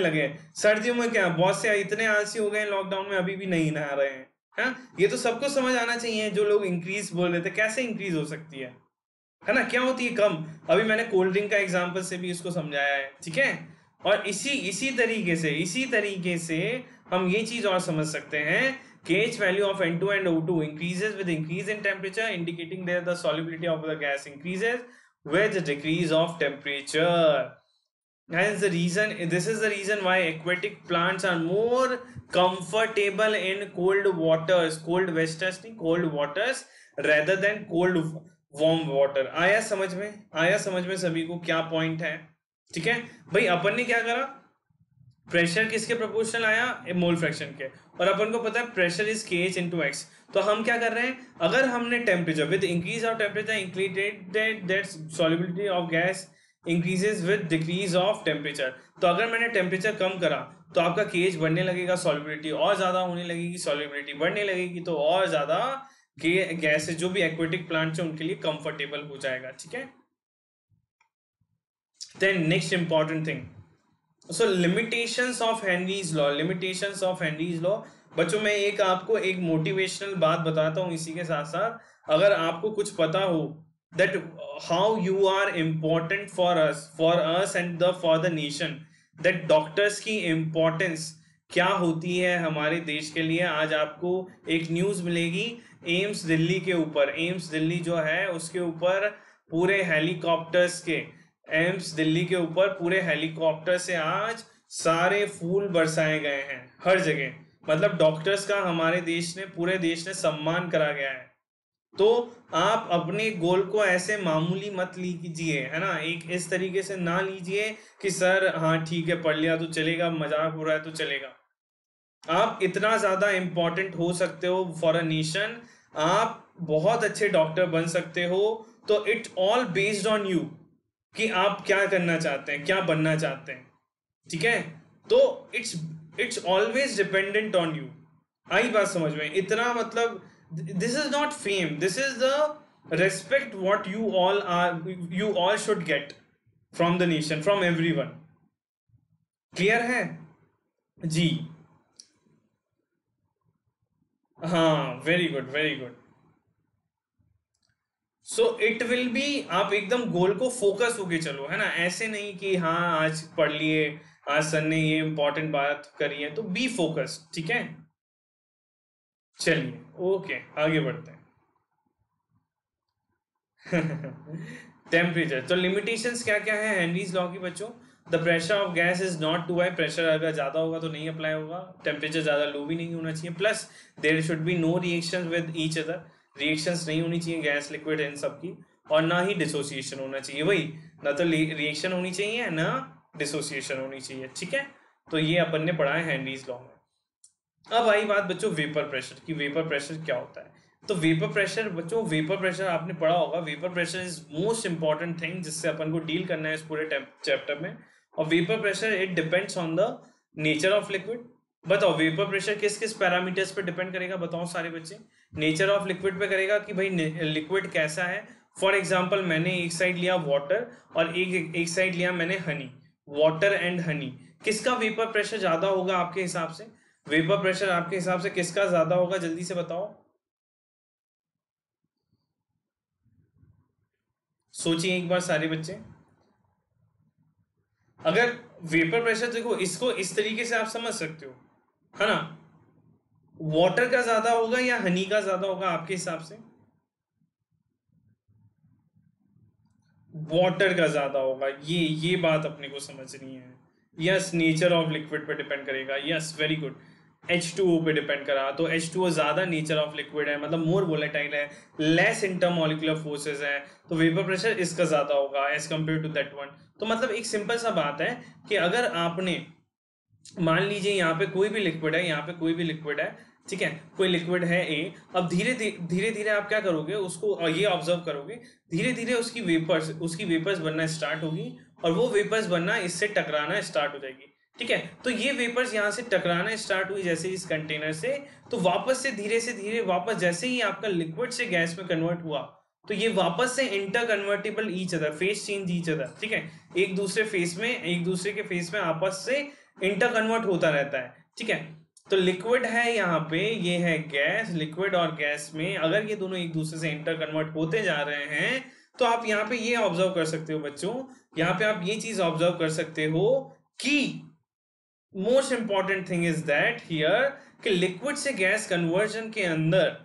लगे हैं, सर्दियों में क्या, बहुत से इतने आलसी हो गए लॉकडाउन में अभी भी नहीं नहा रहे हैं, हाँ? ये तो सबको समझ आना चाहिए। जो लोग इंक्रीज बोल रहे थे, कैसे इंक्रीज हो सकती है ना, क्या होती है कम, अभी मैंने कोल्ड ड्रिंक का एग्जाम्पल से भी इसको समझाया है, ठीक है। और इसी तरीके से हम ये चीज और समझ सकते हैं, KH value of N2 and O2 increases with increase in temperature, indicating that the solubility of the gas increases with decrease of temperature. Hence, this is the reason why aquatic plants are more comfortable in cold waters rather than cold warm water. आया समझ में सभी को क्या point है, ठीक है। भाई अपन ने क्या करा, प्रेशर किसके प्रोपोर्शनल आया, मोल फ्रैक्शन के, और अपन को पता है pressure is kh into x। तो हम क्या कर रहे हैं, अगर हमने temperature with increase of temperature included that solubility of gas increases with decrease of temperature. तो अगर मैंने टेम्परेचर कम करा तो आपका kh बढ़ने लगेगा, सॉल्युबिलिटी और ज्यादा होने लगेगी, तो और ज्यादा गैसेस जो भी एक्वेटिक प्लांट्स हैं उनके लिए कंफर्टेबल हो जाएगा, ठीक है। Then next important thing, so limitations of Henry's law. बच्चों मैं आपको एक मोटिवेशनल बात बताता हूँ इसी के साथ साथ। अगर आपको कुछ पता हो that how you are important for us and the for the nation, that doctors की इम्पोर्टेंस क्या होती है हमारे देश के लिए। आज आपको एक न्यूज़ मिलेगी एम्स दिल्ली के ऊपर, एम्स दिल्ली के ऊपर पूरे हेलीकॉप्टर से आज सारे फूल बरसाए गए हैं हर जगह। मतलब डॉक्टर्स का हमारे देश ने पूरे देश ने सम्मान करा गया है। तो आप अपने गोल को ऐसे मामूली मत लीजिए, है ना, एक इस तरीके से ना लीजिए कि सर हाँ ठीक है पढ़ लिया तो चलेगा, मजाक हो रहा है तो चलेगा। आप इतना ज्यादा इम्पोर्टेंट हो सकते हो फॉर अ नेशन, आप बहुत अच्छे डॉक्टर बन सकते हो। तो it all based on you कि आप क्या करना चाहते हैं, क्या बनना चाहते हैं, ठीक है। तो it's always dependent on you. आई बात समझ में? इतना मतलब this is not fame, this is the respect what you all should get from the nation, from everyone. Clear है जी? हाँ, very good, very good. So it will be, आप एकदम गोल को फोकस होके चलो, है ना, ऐसे नहीं कि हाँ आज पढ़ लिए, आज सर ने ये इंपॉर्टेंट बात करी है, तो बी फोकस, ठीक है। चलिए ओके, आगे बढ़ते हैं। टेम्परेचर, तो लिमिटेशंस क्या क्या है हेनरीज लॉ की बच्चों? The pressure of gas is not too high, pressure अगर ज़्यादा होगा तो नहीं अप्लाई होगा, टेम्परेचर ज़्यादा लो भी नहीं होना चाहिए, plus there should be no reactions with each other, reactions नहीं होनी चाहिए गैस लिक्विड इन सब की, और ना ही डिसोसिएशन होना चाहिए, वही ना तो रिएक्शन होनी चाहिए ना डिसोसिएशन होनी चाहिए, ठीक है। तो ये अपन ने पढ़ा है हेनरीज लॉ में। अब आई बात बच्चों वेपर प्रेशर की, वेपर प्रेशर क्या होता है? तो वेपर प्रेशर बच्चों, वेपर प्रेशर आपने पढ़ा होगा, vapour pressure is most important thing जिससे अपन को डील करना है इस पूरे चैप्टर में। और vapour pressure it depends on the nature of liquid. बताओ वेपर प्रेशर किस किस पैरामीटर्स पे डिपेंड करेगा? बताओ सारे बच्चे। नेचर ऑफ लिक्विड पे करेगा कि भाई लिक्विड कैसा है। फॉर एग्जाम्पल मैंने एक साइड लिया वाटर और एक साइड लिया मैंने हनी, वाटर एंड हनी, किसका वेपर प्रेशर ज़्यादा होगा आपके हिसाब से? वेपर प्रेशर आपके हिसाब से किसका ज्यादा होगा, जल्दी से बताओ, सोचिए एक बार सारे बच्चे। अगर वेपर प्रेशर देखो इसको इस तरीके से आप समझ सकते हो, है ना, वाटर का ज्यादा होगा या हनी का ज्यादा होगा आपके हिसाब से? वाटर का ज्यादा होगा, ये बात अपने को समझनी है। यस, नेचर ऑफ लिक्विड पे डिपेंड करेगा। Yes, very good. H2O पे डिपेंड करा, तो H2O ज़्यादा नेचर ऑफ लिक्विड है, मतलब मोर वोलेटाइल है, लेस इंटरमोलिकुलर फोर्सेज है, तो वेपर प्रेशर इसका ज़्यादा होगा as compared to that one. तो मतलब एक सिंपल सा बात है कि अगर आपने मान लीजिए यहाँ पे कोई भी लिक्विड है, यहाँ पे कोई भी लिक्विड है, ठीक है, कोई लिक्विड है A, अब धीरे धीरे आप क्या करोगे, उसको ये ऑब्जर्व करोगे, धीरे धीरे उसकी वेपर्स बनना स्टार्ट होगी और वो वेपर्स बनना इससे टकराना स्टार्ट हो जाएगी, ठीक है। तो ये वेपर्स यहाँ से टकराना स्टार्ट हुई जैसे इस कंटेनर से, तो वापस से धीरे वापस जैसे ही आपका लिक्विड से गैस में कन्वर्ट हुआ, तो ये वापस से inter convertible each other, phase change each other, ठीक है, एक दूसरे के फेस में आपस से इंटर कन्वर्ट होता रहता है, ठीक है। तो लिक्विड है यहाँ पे, ये है गैस, लिक्विड और गैस में अगर ये दोनों एक दूसरे से इंटर कन्वर्ट होते जा रहे हैं, तो आप यहाँ पे ये ऑब्जर्व कर सकते हो बच्चों, यहाँ पे आप ये चीज ऑब्जर्व कर सकते हो कि most important thing is that here कि लिक्विड से गैस कन्वर्जन के अंदर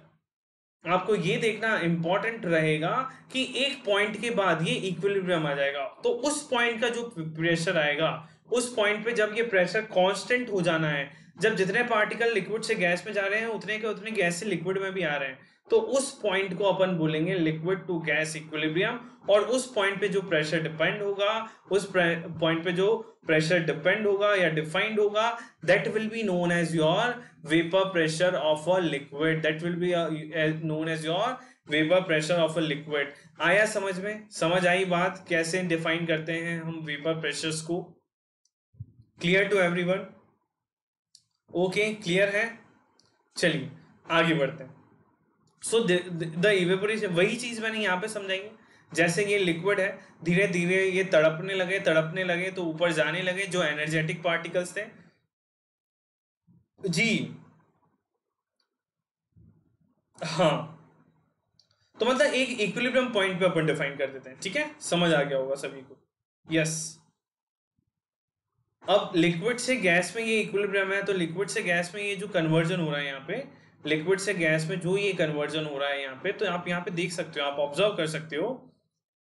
आपको ये देखना इंपॉर्टेंट रहेगा कि एक पॉइंट के बाद ये इक्विलिब्रियम आ जाएगा, तो उस पॉइंट का जो प्रेशर आएगा, उस पॉइंट पे जब ये प्रेशर कांस्टेंट हो जाना है, जब जितने पार्टिकल लिक्विड से गैस में जा रहे हैं उतने के उतने गैस से लिक्विड में भी आ रहे हैं, तो उस पॉइंट को अपन बोलेंगे लिक्विड टू गैस इक्विलिब्रियम। और उस पॉइंट पे जो प्रेशर डिपेंड होगा, उस पॉइंट पे जो प्रेशर डिपेंड होगा या डिफाइंड होगा, that will be known as your vapour pressure of a liquid, that will be known as your vapour pressure of a liquid. आया समझ में? समझ आई बात कैसे डिफाइन करते हैं हम वेपर प्रेशर्स को? Clear to everyone? Okay, clear है। चलिए आगे बढ़ते हैं। सो द इवेपोरेशन, वही चीज मैंने यहाँ पे समझाएंगे, जैसे ये लिक्विड है, धीरे धीरे ये तड़पने लगे तो ऊपर जाने लगे जो एनर्जेटिक पार्टिकल्स थे जी, हाँ। तो मतलब एक इक्विलिब्रियम पॉइंट पे अपन डिफाइन कर देते हैं, ठीक है, समझ आ गया होगा सभी को। यस, अब लिक्विड से गैस में ये इक्विलिब्रियम है, तो लिक्विड से गैस में ये जो कन्वर्जन हो रहा है, यहाँ पे लिक्विड से गैस में जो ये कन्वर्जन हो रहा है यहाँ पे, तो आप यहाँ पे देख सकते हो, आप ऑब्जर्व कर सकते हो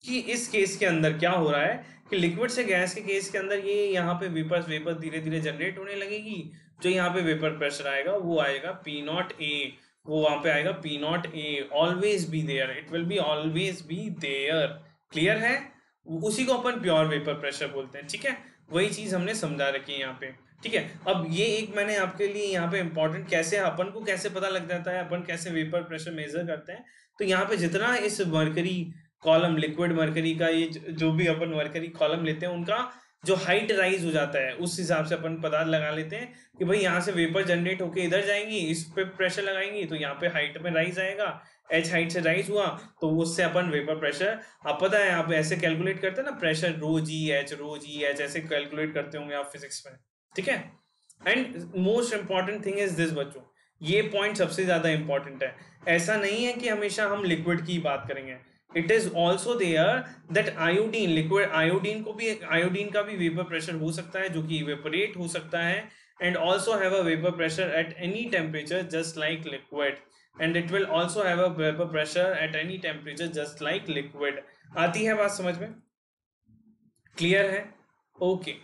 कि इस केस के अंदर क्या हो रहा है कि लिक्विड से गैस के केस के अंदर ये यहाँ पे वेपर्स धीरे धीरे जनरेट होने लगेगी, जो यहाँ पे वेपर प्रेशर आएगा वो आएगा पी नॉट ए, वो वहाँ पे आएगा P not a always be there, it will be always be there. Clear है? उसी को अपन प्योर वेपर प्रेशर बोलते हैं। ठीक है, वही चीज हमने समझा रखी है यहाँ पे। ठीक है, अब ये एक मैंने आपके लिए यहाँ पे इम्पोर्टेंट कैसे अपन को कैसे पता लग जाता है, अपन कैसे वेपर प्रेशर मेजर करते हैं। तो यहाँ पे जितना इस मरकरी कॉलम, लिक्विड मरकरी का ये जो भी अपन मरकरी कॉलम लेते हैं उनका जो हाइट राइज हो जाता है उस हिसाब से अपन पता लगा लेते हैं कि भाई यहाँ से वेपर जनरेट होके इधर जाएंगी, इस पे प्रेशर लगाएंगी तो यहाँ पे हाइट में राइज आएगा, एच हाइट से राइज हुआ तो उससे अपन वेपर प्रेशर, आप पता है आप ऐसे कैलकुलेट करते हैं ना प्रेशर रो जी एच ऐसे कैलकुलेट करते होंगे आप फिजिक्स में। ठीक है, and most important thing is this बच्चों, ये पॉइंट सबसे ज्यादा इंपॉर्टेंट है। ऐसा नहीं है कि हमेशा हम लिक्विड की बात करेंगे, it is also there that iodine, liquid iodine को भी, आयोडीन का भी वेपर प्रेशर हो सकता है जो कि इवेपोरेट हो सकता है, and also have a vapour pressure at any temperature just like liquid, and it will also have a vapour pressure at any temperature just like liquid. आती है बात समझ में? क्लियर है? Okay,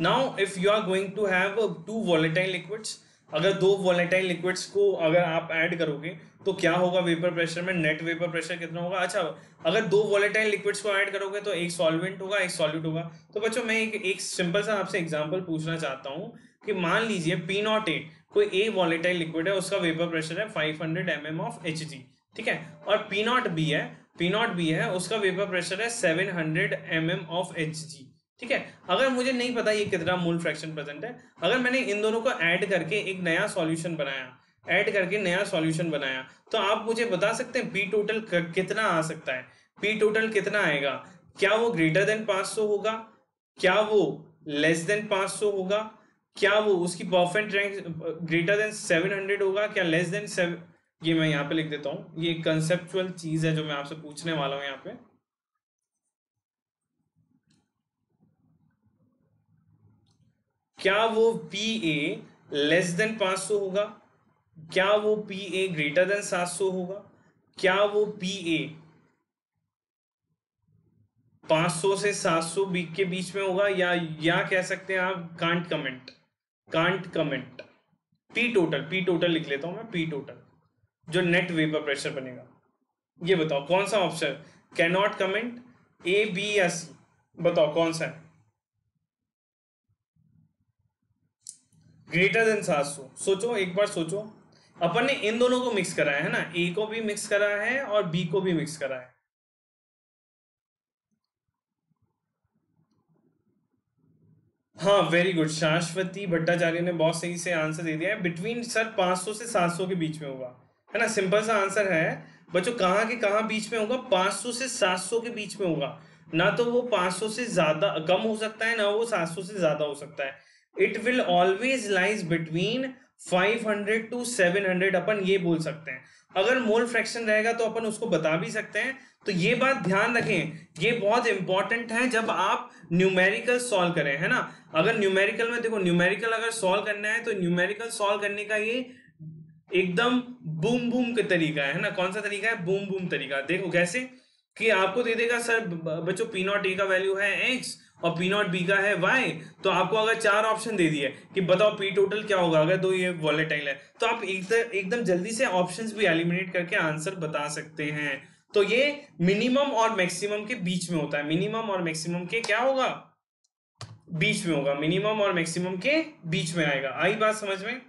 now if you are going to have two volatile liquids, अगर दो volatile liquids को अगर आप ऐड करोगे तो क्या होगा वेपर प्रेशर में, नेट वेपर प्रेशर कितना होगा? अच्छा, अगर दो वॉलेटाइल लिक्विड्स को ऐड करोगे तो एक सॉल्वेंट होगा, एक सॉल्यूट होगा। तो बच्चों मैं एक सिंपल सा आपसे एग्जांपल पूछना चाहता हूँ कि मान लीजिए पी नॉट ए कोई ए वॉलेटाइल लिक्विड है, उसका वेपर प्रेशर है 500 mm ऑफ HG। ठीक है, और पी नॉट बी है, पी नॉट बी है, उसका वेपर प्रेशर है 700 mm ऑफ HG। ठीक है, अगर मुझे नहीं पता ये कितना मोल फ्रैक्शन प्रेजेंट है, अगर मैंने इन दोनों को ऐड करके एक नया सॉल्यूशन बनाया, ऐड करके नया सॉल्यूशन बनाया, तो आप मुझे बता सकते हैं पी टोटल कितना आ सकता है, पी टोटल कितना आएगा? क्या वो ग्रेटर देन 500 होगा? क्या वो लेस देन 500 होगा? क्या वो उसकी परफेक्ट रैंक ग्रेटर देन 700 होगा, क्या लेस देन 7? ये मैं यहाँ पे लिख देता हूँ, ये कंसेप्चुअल चीज है जो मैं आपसे पूछने वाला हूँ यहाँ पे। क्या वो PA लेस देन 500 होगा? क्या वो PA ग्रेटर देन 700 होगा? क्या वो PA 500 से 700 के बीच में होगा, या कह सकते हैं आप can't comment, can't comment. P total लिख लेता हूं मैं, पी टोटल जो नेट वेपर प्रेशर बनेगा, ये बताओ कौन सा option? Can not comment, A, B या सी, बताओ कौन सा है ग्रेटर देन 700? सोचो एक बार, सोचो। अपन ने इन दोनों को मिक्स करा है ना, ए को भी मिक्स करा है और बी को भी मिक्स करा है। हाँ, वेरी गुड, शाश्वती भट्टाचार्य ने बहुत सही से आंसर दे दिया है, बिटवीन सर 500 से 700 के बीच में होगा, है ना? सिंपल सा आंसर है बच्चों, कहाँ के कहाँ बीच में होगा? 500 से 700 के बीच में होगा, ना तो वो 500 से ज्यादा कम हो सकता है, ना वो 700 से ज्यादा हो सकता है। It will always lies between 500 to 700, अपन ये बोल सकते हैं। अगर मोल फ्रैक्शन रहेगा तो अपन उसको बता भी सकते हैं। तो ये बात ध्यान रखें, ये बहुत इंपॉर्टेंट है जब आप न्यूमेरिकल सॉल्व करें, है ना? अगर न्यूमेरिकल में देखो, न्यूमेरिकल अगर सॉल्व करना है तो न्यूमेरिकल सॉल्व करने का ये एकदम बूम बूम का तरीका है ना? कौन सा तरीका है? बूम बूम तरीका। देखो कैसे कि आपको दे देगा सर बच्चों पी नॉट ए का वैल्यू है एक्स और पी नॉट बी का है वाई, तो आपको अगर चार ऑप्शन दे दिए कि बताओ पी टोटल क्या होगा अगर दो ये वॉलेटाइल है, तो आप एकदम जल्दी से ऑप्शंस भी एलिमिनेट करके आंसर बता सकते हैं। तो ये मिनिमम और मैक्सिमम के बीच में होता है, मिनिमम और मैक्सिमम के क्या होगा? बीच में होगा, मिनिमम और मैक्सिमम के बीच में आएगा। आई बात समझ में?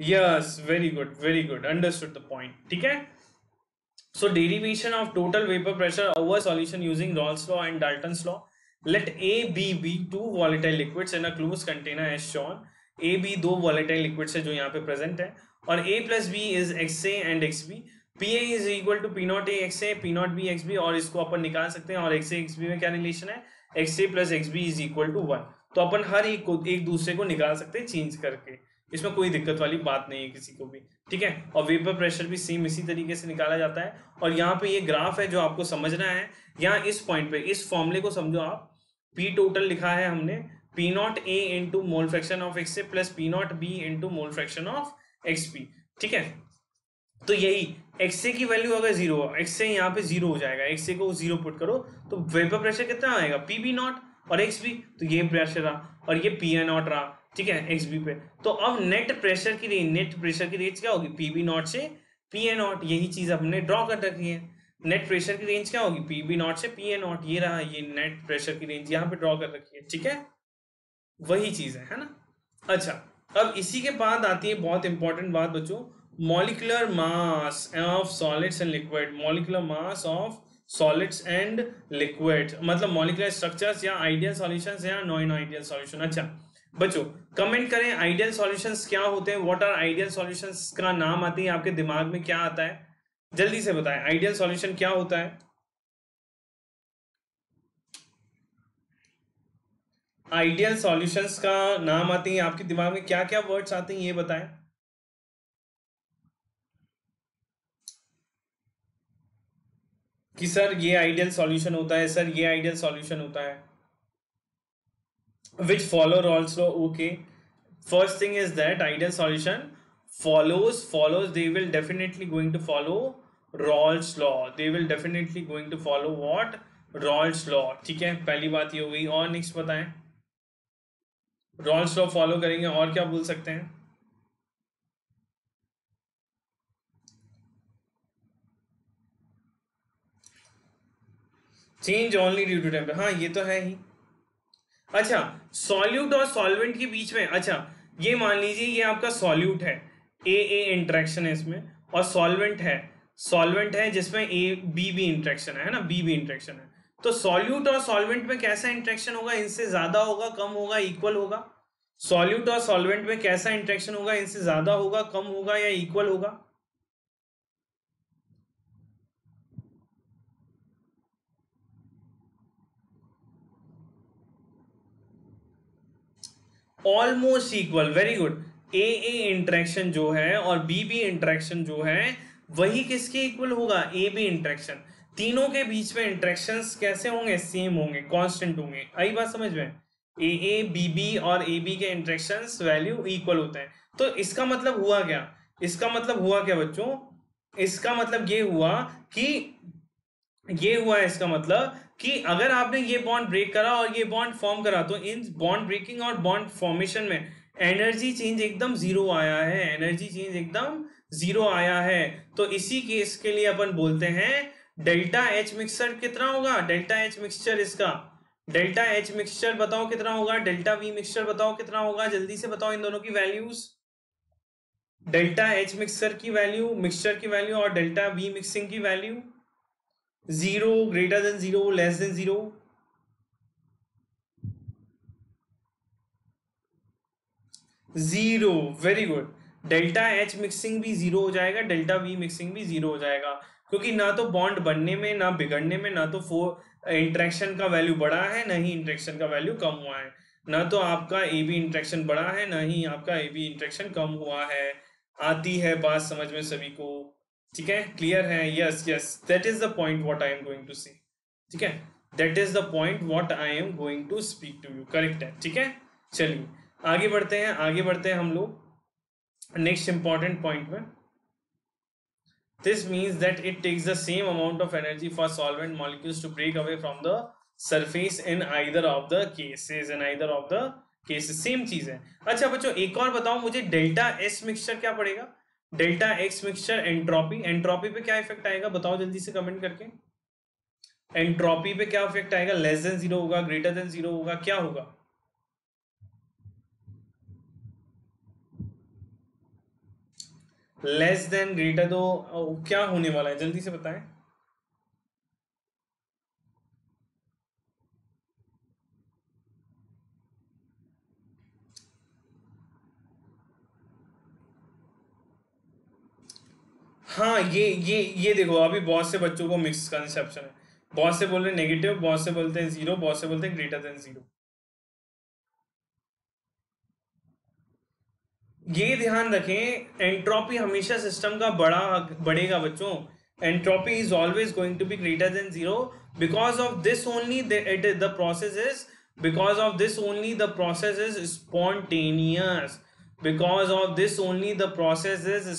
Yes, very good, very good, understood the point. ठीक है, so derivation of total vapour pressure over solution using Raoult's law and Dalton's law. Let A, B be two volatile liquids in a closed container as shown. A, B दो volatile liquids है जो यहाँ पे present है, और A plus B is XA and XB. PA is equal to P not A XA, P not B XB, और इसको अपन निकाल सकते हैं। और XA XB में क्या रिलेशन है? XA plus XB is equal to 1. तो अपन हर एक को एक दूसरे को निकाल सकते हैं चेंज करके, इसमें कोई दिक्कत वाली बात नहीं है किसी को भी। ठीक है, और वेपर प्रेशर भी सेम इसी तरीके से निकाला जाता है। और यहाँ पे ये ग्राफ है जो आपको समझना है, यहाँ इस पॉइंट पे इस फॉर्मूले को समझो आप। पी टोटल लिखा है हमने P not a into mole fraction of x A plus P naught B into mole fraction of XB. ठीक है, तो यही एक्स ए की वैल्यू अगर जीरो, एक्स ए यहाँ पे जीरो हो जाएगा, एक्स ए को जीरो पुट करो तो वेपर प्रेशर कितना आएगा? पी बी नॉट और एक्स बी, तो ये प्रेशर रहा और ये पी ए नॉट रहा। ठीक है एक्सबी पे। तो अब नेट प्रेशर की रेंज क्या होगी, पीबी नॉट से पीए नॉट, यही चीज हमने ड्रॉ कर रखी है। नेट प्रेशर की रेंज क्या होगी, पीबी नॉट से पीए नॉट, ये रहा, ये नेट प्रेशर की रेंज यहाँ पे ड्रॉ कर रखी है, ठीक है वही चीज है ना। अच्छा अब इसी के बाद आती है बहुत इंपॉर्टेंट बात बच्चों, molecular mass of solids and liquid, molecular mass of solids and liquid मतलब मॉलिकुलर स्ट्रक्चर्स या आइडियल सॉल्यूशंस या नॉन आइडियल सॉल्यूशन। अच्छा बच्चों कमेंट करें आइडियल सॉल्यूशंस क्या होते हैं, व्हाट आर आइडियल सॉल्यूशंस का नाम आते हैं आपके दिमाग में क्या आता है, जल्दी से बताएं आइडियल सॉल्यूशन क्या होता है। आइडियल सॉल्यूशंस का नाम आते हैं आपके दिमाग में क्या क्या वर्ड्स आते हैं ये बताएं। कि सर ये आइडियल सॉल्यूशन होता है, सर ये आइडियल सॉल्यूशन होता है, which फॉलोर also, okay first thing is that ideal solution follows they will definitely going to follow Rawls law, they will definitely going to follow what, Rawls law, ठीक है पहली बात ये हो गई। और नेक्स्ट बताएं Rawls law follow करेंगे और क्या बोल सकते हैं, change only due to temperature, हाँ ये तो है ही। अच्छा solute और solvent के बीच में, अच्छा ये मान लीजिए ये आपका solute है, ए इंटरेक्शन है इसमें, और सॉल्वेंट है जिसमें ए बी इंटरेक्शन है ना, बी इंटरेक्शन है। तो सॉल्यूट और सॉल्वेंट में कैसा इंटरेक्शन होगा, इनसे ज्यादा होगा कम होगा इक्वल होगा, सॉल्यूट और सॉल्वेंट में कैसा इंटरेक्शन होगा, इनसे ज्यादा होगा कम होगा या इक्वल होगा। Almost equal, very good. A interaction जो है और बी इंटरेक्शन जो है वही किसके इक्वल होगा, ए इंटरेक्शन। तीनों के बीच में इंटरेक्शंस कैसे होंगे, सेम होंगे कांस्टेंट होंगे, आई बात समझ में। ए बी और ए बी के इंटरेक्शंस वैल्यू इक्वल होते हैं। तो इसका मतलब हुआ क्या, बच्चों इसका मतलब ये हुआ कि अगर आपने ये बॉन्ड ब्रेक करा और ये बॉन्ड फॉर्म करा तो इन बॉन्ड ब्रेकिंग और बॉन्ड फॉर्मेशन में एनर्जी चेंज एकदम जीरो आया है, तो इसी केस के लिए अपन बोलते हैं डेल्टा एच मिक्सचर कितना होगा, डेल्टा एच मिक्सचर बताओ कितना होगा, डेल्टा वी मिक्सचर बताओ कितना होगा, जल्दी से बताओ इन दोनों की वैल्यूज। डेल्टा एच मिक्सचर की वैल्यू, मिक्सचर की वैल्यू और डेल्टा वी मिक्सिंग की value, 0 > 0 < 0 < 0। Very good. Delta H mixing भी 0 हो जाएगा, डेल्टा वी मिक्सिंग भी 0 हो जाएगा, क्योंकि ना तो बॉन्ड बनने में ना बिगड़ने में, ना तो इंटरेक्शन का वैल्यू बढ़ा है ना ही इंटरेक्शन का वैल्यू कम हुआ है, ना तो आपका ए बी इंटरेक्शन बढ़ा है ना ही आपका ए बी इंटरेक्शन कम हुआ है। आती है बात समझ में सभी को, ठीक है क्लियर है, yes yes that is the point what I am going to say, ठीक है that is the point what I am going to speak to you, correct है। ठीक है चलिए आगे बढ़ते हैं, हम लोग नेक्स्ट इंपॉर्टेंट पॉइंट में। This means that it takes the same amount of energy for solvent molecules to break away from the surface in either of the cases, same चीज है। अच्छा बच्चों एक और बताओ मुझे, डेल्टा एस मिक्सचर क्या पड़ेगा, डेल्टा एक्स मिक्सचर एंट्रोपी, पे क्या इफेक्ट आएगा बताओ जल्दी से कमेंट करके, एंट्रोपी पे क्या इफेक्ट आएगा, < 0 होगा, < 0 होगा, क्या होगा। <> क्या होने वाला है जल्दी से बताएं। हाँ ये देखो अभी बहुत से बच्चों को मिक्स कंसेप्शन है, बहुत से बोल रहे नेगेटिव, बहुत से बोलते हैं 0, बहुत से बोलते हैं < 0। ये ध्यान रखें एंट्रोपी हमेशा सिस्टम का बढ़ेगा बच्चों, entropy is always going to be < 0 because of this only the process is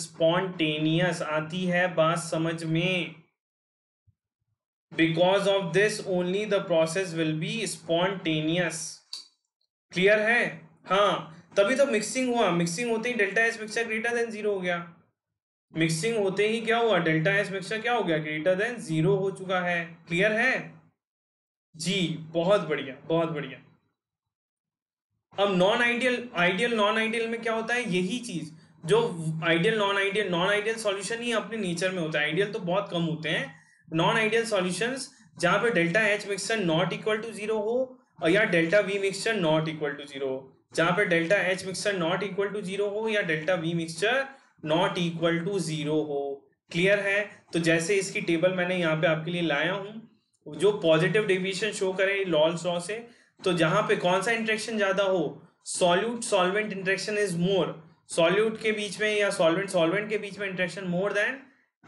spontaneous, आती है बात समझ में, because of this only the process will be spontaneous, clear है। हाँ तभी तो मिक्सिंग हुआ। मिक्सिंग होते ही delta S mixture greater than zero हो गया। मिक्सिंग होते ही क्या हुआ, डेल्टा एस मिक्सचर क्या हो गया, ग्रेटर देन जीरो हो चुका है। क्लियर है जी, बहुत बढ़िया बहुत बढ़िया। अब non ideal, ideal non ideal में क्या होता है, यही चीज जो आइडियल नॉन आइडियल सॉल्यूशन ही अपने नेचर में होता है। आइडियल तो बहुत कम होते हैं। नॉन आइडियल सॉल्यूशंस जहां पे delta H mixture not equal to zero हो या delta we mixture not equal to zero हो, जहां पे delta H mixture not equal to zero हो या delta we mixture not equal to zero हो। क्लियर है। तो जैसे इसकी टेबल मैंने यहाँ पे आपके लिए लाया हूँ, जो पॉजिटिव डेविएशन शो करे लॉल लॉ से, तो जहां पे कौन सा इंटरेक्शन ज्यादा हो, solute solvent interaction is more, solute के बीच में या सॉल्वेंट सॉल्वेंट के बीच में interaction more than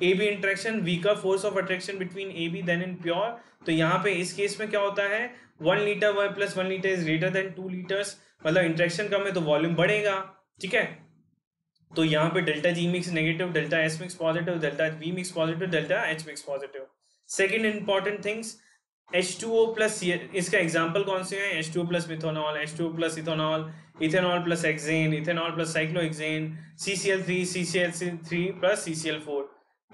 A B interaction, weaker force of attraction between A B than in pure. तो यहाँ पे इस केस में क्या होता है, 1 litre plus 1 litre is greater than 2 litres, मतलब इंटरेक्शन कम है तो वॉल्यूम बढ़ेगा। ठीक है, तो यहाँ पे delta ji mix negative, delta S mix positive, delta we mix positive, delta H mix positive. Second important things, H2O plus, इसका एग्जाम्पल कौन से हैं, H2O plus methanol, H2O plus ethanol, ethanol plus hexane, ethanol plus cyclohexane, CCl3, CCl3 plus CCl4।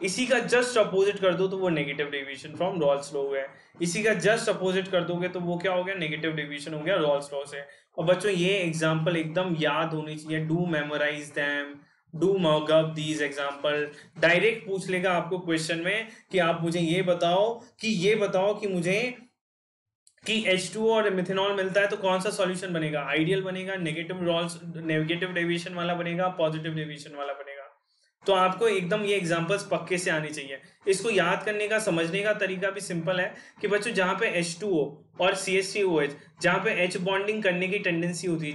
इसी का just opposite कर दो तो वो negative deviation from Raoult's law हो गया। इसी का जस्ट अपोजिट कर दोगे तो वो क्या हो गया, नेगेटिव डेविएशन हो गया रॉल्स लॉ से। और बच्चों ये एग्जाम्पल एकदम याद होनी चाहिए, do memorise them, do mock up these example. Direct पूछ लेगा आपको क्वेश्चन में कि आप मुझे ये बताओ कि मुझे कि H2O और मिथेनॉल मिलता है तो कौन सा सॉल्यूशन बनेगा, आइडियल बनेगा, नेगेटिव डेविएशन वाला बनेगा, पॉजिटिव डेविएशन वाला बनेगा। तो आपको एकदम ये एग्जाम्पल्स पक्के से आने चाहिए। इसको याद करने का समझने का तरीका भी सिंपल है कि बच्चों जहाँ पे H2O और CH3OH, जहाँ पे H बॉन्डिंग करने की टेंडेंसी होती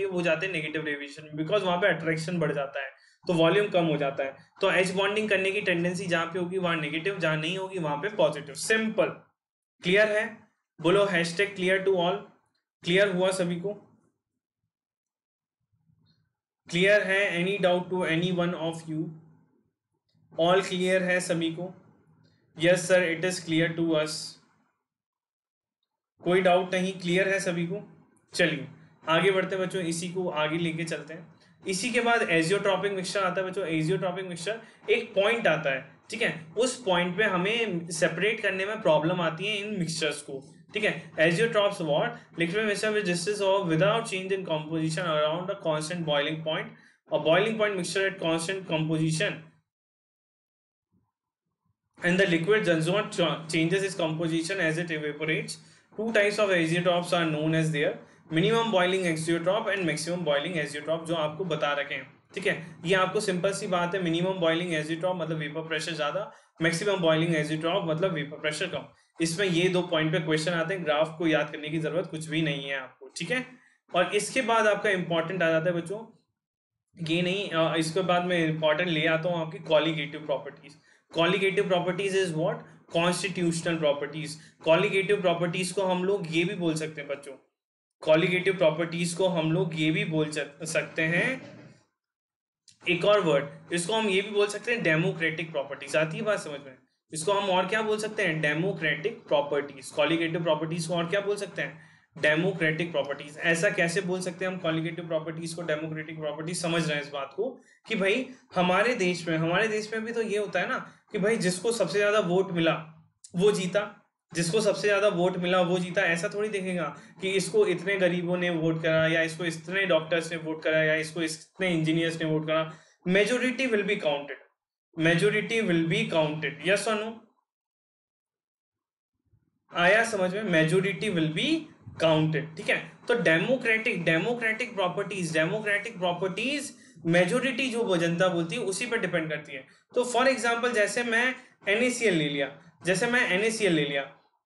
है, वो जाते हैं नेगेटिव डेविएशन में, बिकॉज वहाँ पे अट्रैक्शन बढ़ जाता है तो वॉल्यूम कम हो जाता है। तो H बॉन्डिंग करने की टेंडेंसी जहाँ पे होगी वहाँ नेगेटिव, जहाँ नहीं होगी वहाँ पे पॉजिटिव। सिंपल। क्लियर है? बोलो hashtag clear to all. Clear हुआ सभी को? क्लियर है? Any doubt to any one of you? All clear है सभी को? Yes sir, it is clear to us. कोई डाउट नहीं, क्लियर है सभी को? चलिए आगे बढ़ते हैं बच्चों, इसी को आगे लेके चलते हैं। इसी के बाद एजियोट्रॉपिक मिक्सचर आता है बच्चों। एजियोट्रॉपिक मिक्सचर एक पॉइंट आता है, ठीक है, उस पॉइंट पे हमें सेपरेट करने में प्रॉब्लम आती है इन मिक्सचर्स को। ठीक है, azeotropes what, liquid mixture which distils off without change in composition around a constant boiling point, a boiling point mixture at constant composition and the liquid does not changes its composition as it evaporates. 2 types of azeotrops are known as there, minimum boiling azeotrop and maximum boiling azeotrop, जो आपको बता रखे हैं। ठीक है, ये आपको simple सी बात है, मिनिमम बॉइलिंग एजियोट्रॉप मतलब वेपर प्रेशर ज्यादा, मैक्सिमम बॉइलिंग एजियोट्रॉप मतलब वेपर प्रेशर कम। इसमें ये 2 पॉइंट पे क्वेश्चन आते हैं, ग्राफ को याद करने की जरूरत कुछ भी नहीं है आपको। ठीक है, और इसके बाद आपका इंपॉर्टेंट आ जाता है बच्चों, ये नहीं, इसके बाद मैं इंपॉर्टेंट ले आता हूँ आपकी colligative properties. Colligative properties is what, constitutional properties. Colligative properties को हम लोग ये भी बोल सकते हैं बच्चों, कॉलिगेटिव प्रॉपर्टीज को हम लोग ये भी बोल सकते हैं, एक और वर्ड, इसको हम ये भी बोल सकते हैं डेमोक्रेटिक प्रॉपर्टीज। आती है बात समझ में? इसको हम और क्या बोल सकते हैं, डेमोक्रेटिक प्रॉपर्टीज। कॉलिगेटिव प्रॉपर्टीज को और क्या बोल सकते हैं, डेमोक्रेटिक प्रॉपर्टीज। ऐसा कैसे बोल सकते हैं हम कॉलिगेटिव प्रॉपर्टीज को डेमोक्रेटिक प्रॉपर्टीज? समझ रहे हैं इस बात को कि भाई हमारे देश में भी तो ये होता है ना कि भाई जिसको सबसे ज्यादा वोट मिला वो जीता, जिसको सबसे ज्यादा वोट मिला वो जीता। ऐसा थोड़ी देखेगा कि इसको इतने गरीबों ने वोट करा, या इसको इतने डॉक्टर्स ने वोट करा, या इसको इतने इंजीनियर्स ने वोट करा। Majority will be counted, majority will be counted. Yes और नो? आया समझ में? Majority will be counted. ठीक है, तो डेमोक्रेटिक प्रॉपर्टीज मेजोरिटी जो जनता बोलती है उसी पर डिपेंड करती है। तो फॉर एग्जाम्पल जैसे मैं NaCl ले लिया,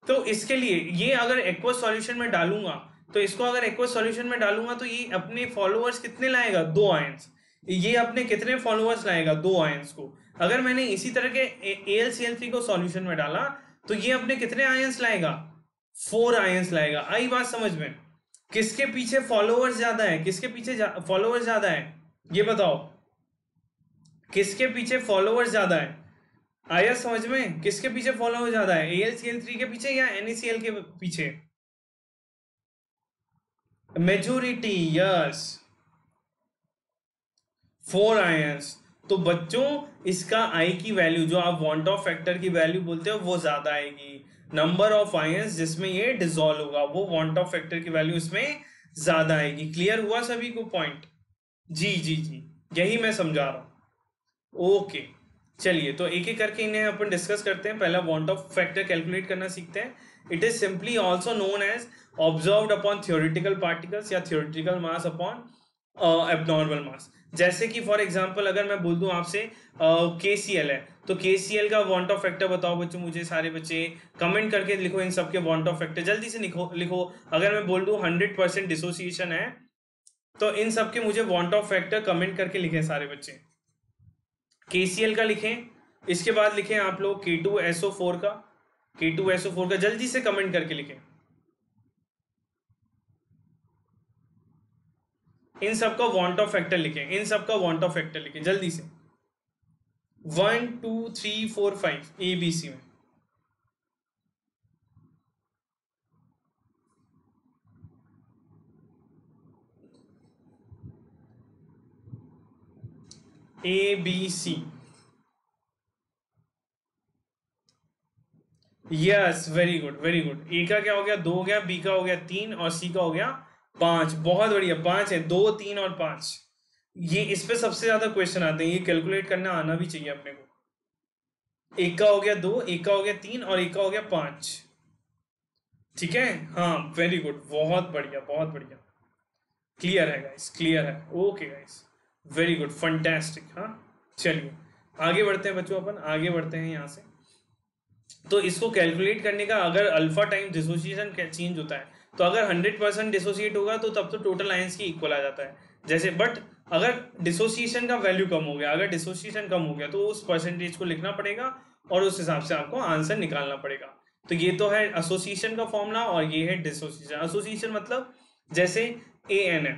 तो इसके लिए ये अगर एक्वस सॉल्यूशन में डालूंगा, तो इसको अगर एक्वस सॉल्यूशन में डालूंगा तो ये अपने फॉलोअर्स कितने लाएगा, 2 आयंस। ये अपने कितने फॉलोअर्स लाएगा, 2 आयंस को। अगर मैंने इसी तरह के AlCl3 को सॉल्यूशन में डाला तो ये अपने कितने आयंस लाएगा, 4 आयंस लाएगा। आई बात समझ में? किसके पीछे फॉलोअर्स ज्यादा है, किसके पीछे फॉलोअर्स ज्यादा है, ये बताओ किसके पीछे फॉलोअर्स ज्यादा है? आया समझ में? किसके पीछे फॉलोअर्स ज्यादा है, AlCl3 के पीछे या NaCl के पीछे? Majority yes 4 ions. तो बच्चों इसका आई की वैल्यू जो आप वांट ऑफ फैक्टर की वैल्यू बोलते हो वो ज्यादा आएगी। नंबर ऑफ आयंस जिसमें ये डिसॉल्व होगा वो वांट ऑफ फैक्टर की वैल्यू इसमें ज्यादा आएगी। क्लियर हुआ सभी को पॉइंट? जी जी जी यही मैं समझा रहा हूँ। ओके चलिए तो एक एक करके इन्हें अपन डिस्कस करते हैं। पहला वांट ऑफ फैक्टर कैलकुलेट करना सीखते हैं। It is simply also known as observed upon theoretical particles या theoretical mass upon abnormal mass. जैसे कि फॉर एग्जांपल अगर मैं बोल दूं आपसे KCl है तो KCl का वांट ऑफ फैक्टर बताओ बच्चों मुझे। सारे बच्चे कमेंट करके लिखो इन सबके वांट ऑफ फैक्टर, जल्दी से लिखो। अगर मैं बोल दूं 100% डिसोसिएशन है तो इन सबके मुझे वांट ऑफ फैक्टर कमेंट करके लिखें सारे बच्चे। KCl का लिखें, इसके बाद लिखें आप लोग K2SO4 का, K2SO4 का जल्दी से कमेंट करके लिखें। इन सब का वांट ऑफ फैक्टर लिखें, इन सब का वांट ऑफ फैक्टर लिखें जल्दी से 1 2 3 4 5 ABC में। ABC yes very good very good. A का क्या हो गया 2 हो गया, B का हो गया 3 और C का हो गया 5। बहुत बढ़िया 5 है, 2 3 और 5 ये इस पे सबसे ज्यादा क्वेश्चन आते हैं। ये कैलकुलेट करना आना भी चाहिए अपने को। एक का हो गया 2, एक का हो गया 3 और एक का हो गया 5। ठीक है हाँ वेरी गुड बहुत बढ़िया बहुत बढ़िया। क्लियर है गाइस? क्लियर है okay guys very good fantastic. हाँ चलिए आगे बढ़ते हैं बच्चों, अपन आगे बढ़ते हैं यहाँ से। तो इसको कैलकुलेट करने का अगर अल्फा टाइम डिसोसिएशन चेंज होता है तो अगर 100% डिसोसिएट होगा तो तब तो टोटल आयंस की इक्वल आ जाता है जैसे। बट अगर डिसोसिएशन का वैल्यू कम हो गया, अगर डिसोसिएशन कम हो गया तो उस परसेंटेज को लिखना पड़ेगा और उस हिसाब से आपको आंसर निकालना पड़ेगा। तो ये तो है एसोसिएशन का फॉर्मूला और ये है डिसोसिएशन। एसोसिएशन मतलब जैसे AN है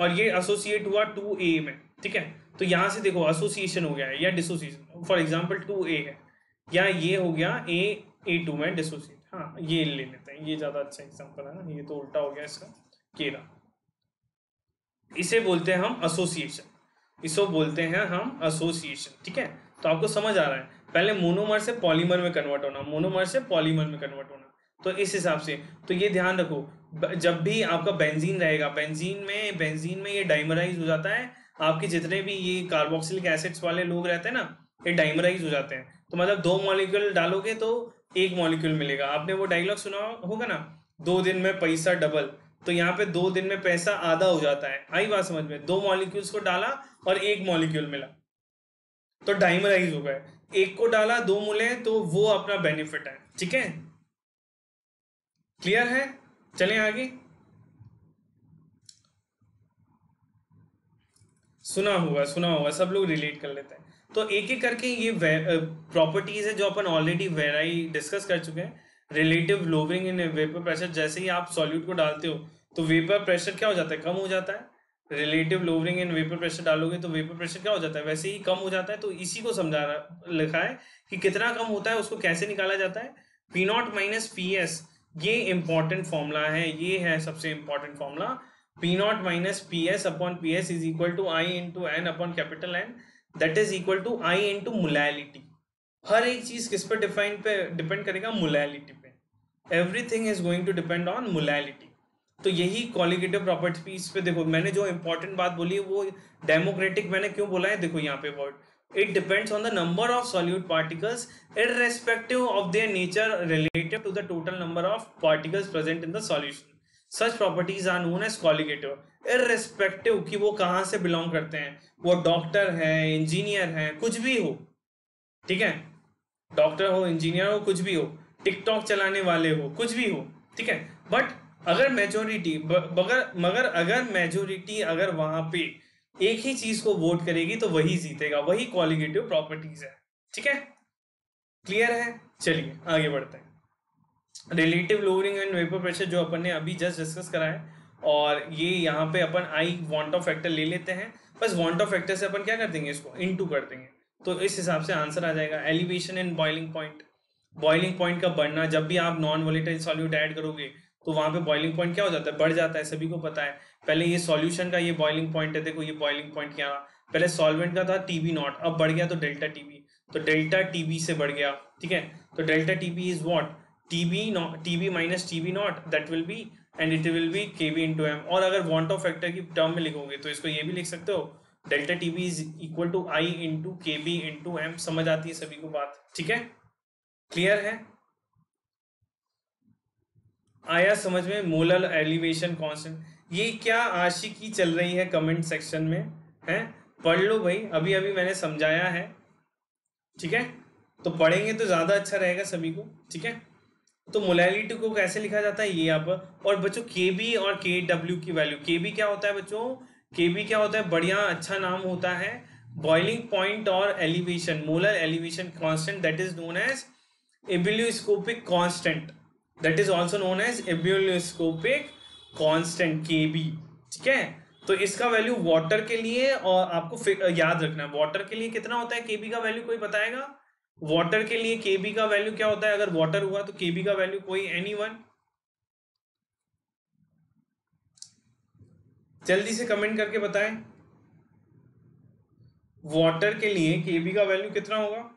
और ये एसोसिएट हुआ 2A में, ठीक है। तो यहाँ से देखो एसोसिएशन हो गया है या डिसोसिएशन। फॉर एग्जाम्पल 2A है या ये हो गया A2 में डिसोसिएट। हाँ ये ले लेते हैं, ये ज्यादा अच्छा एग्जांपल है ना, ये तो उल्टा हो गया इसका केरा। इसे बोलते हैं हम एसोसिएशन, इसको बोलते हैं हम एसोसिएशन, ठीक है। तो आपको समझ आ रहा है पहले मोनोमर से पॉलीमर में कन्वर्ट होना, मोनोमर से पॉलीमर में कन्वर्ट होना। तो इस हिसाब से तो ये ध्यान रखो जब भी आपका बेंजीन रहेगा, बेंजीन में ये डाइमराइज हो जाता है। आपके जितने भी ये कार्बोक्सिलिक एसिड्स वाले लोग रहते हैं ना ये डाइमराइज हो जाते हैं। तो मतलब 2 मॉलिक्यूल डालोगे तो 1 मॉलिक्यूल मिलेगा। आपने वो डायलॉग सुना होगा ना 2 दिन में पैसा डबल। तो यहाँ पे 2 दिन में पैसा आधा हो जाता है। आई बात समझ में? 2 मॉलिक्यूल्स को डाला और 1 मॉलिक्यूल मिला तो डाइमराइज हो गए। 1 को डाला 2 मिले तो वो अपना बेनिफिट है, ठीक है। क्लियर है? चलें आगे। सुना होगा सब लोग रिलेट कर लेते हैं। तो एक एक करके ये प्रॉपर्टीज है जो अपन ऑलरेडी वेराई डिस्कस कर चुके हैं। Relative lowering in vapour pressure, जैसे ही आप सॉल्यूट को डालते हो तो वेपर प्रेशर क्या हो जाता है? कम हो जाता है। Relative lowering in vapour pressure डालोगे तो वेपर प्रेशर क्या हो जाता है? वैसे ही कम हो जाता है। तो इसी को समझा लिखा है कि कितना कम होता है, उसको कैसे निकाला जाता है। P0 - PS ये इंपॉर्टेंट फॉर्मूला है, ये है सबसे important formula. P0 - PS/PS = I × N/N that is equal to I × molality. हर एक चीज किस पे डिपेंड करेगा? मोलैलिटी पे। Everything is going to depend on molality. तो यही कॉलिगेटिव प्रॉपर्टीज पे देखो मैंने जो इंपॉर्टेंट बात बोली है वो डेमोक्रेटिक मैंने क्यों बोला है देखो यहाँ पे word. It depends on the number of solute particles irrespective of their nature relative to the total number of particles present in the solution. Such properties are known as colligative. Irrespective कि वो कहाँ से belong करते हैं, वो doctor है, engineer है, कुछ भी हो, ठीक है। डॉक्टर हो, इंजीनियर हो, कुछ भी हो, टिकटॉक चलाने वाले हो, कुछ भी हो, ठीक है। बट अगर मेजोरिटी अगर वहां पे एक ही चीज को वोट करेगी तो वही जीतेगा, वही कॉलिगेटिव प्रॉपर्टीज है, ठीक है। क्लियर है? चलिए आगे बढ़ते हैं। Relative lowering and vapour pressure जो अपन ने अभी जस्ट डिस्कस करा है और ये यहाँ पे अपन आई वांट ऑफ फैक्टर ले लेते हैं। बस वांट ऑफ फैक्टर से अपन क्या कर देंगे? इसको इनटू कर देंगे तो इस हिसाब से आंसर आ जाएगा। Elevation and boiling point, boiling point का बढ़ना। जब भी आप नॉन वोलेटाइल सॉल्यूट ऐड करोगे तो वहाँ पे बॉइलिंग पॉइंट क्या हो जाता है, बढ़ जाता है, सभी को पता है। पहले ये सॉल्यूशन का ये बॉइलिंग पॉइंट है, देखो ये बॉइलिंग पॉइंट क्या, पहले सॉल्वेंट का था टीबी नॉट, अब बढ़ गया तो डेल्टा टीबी, तो डेल्टा टीबी से बढ़ गया, ठीक है। तो delta TB is what, TB naught, TB minus TB naught, that will be and it will be KB into M. और अगर वांट ऑफ फैक्टर की टर्म में लिखोगे तो इसको ये भी लिख सकते हो, delta TB is equal to I into KB into M. समझ आती है सभी को बात, ठीक है, क्लियर है, आया समझ में। मोलर एलिवेशन कांस्टेंट, ये क्या आशिकी चल रही है कमेंट सेक्शन में है, पढ़ लो भाई, अभी अभी मैंने समझाया है, ठीक है, तो पढ़ेंगे तो ज़्यादा अच्छा रहेगा सभी को, ठीक है। तो मोलैरिटी को कैसे लिखा जाता है ये यहाँ पर। और बच्चों केबी और केडब्ल्यू की वैल्यू, केबी क्या होता है बच्चों, केबी क्या होता है, बढ़िया अच्छा नाम होता है, बॉइलिंग पॉइंट और elevation, molar elevation constant, that is known as ebullioscopic constant, that is also known as ebullioscopic constant KB, ठीक है। तो इसका वैल्यू वाटर के लिए, और आपको याद रखना है वाटर के लिए कितना होता है केबी का वैल्यू, कोई बताएगा वाटर के लिए केबी का वैल्यू क्या होता है। अगर वाटर हुआ तो केबी का वैल्यू, कोई एनीवन जल्दी से कमेंट करके बताएं, वाटर के लिए केबी का वैल्यू कितना होगा,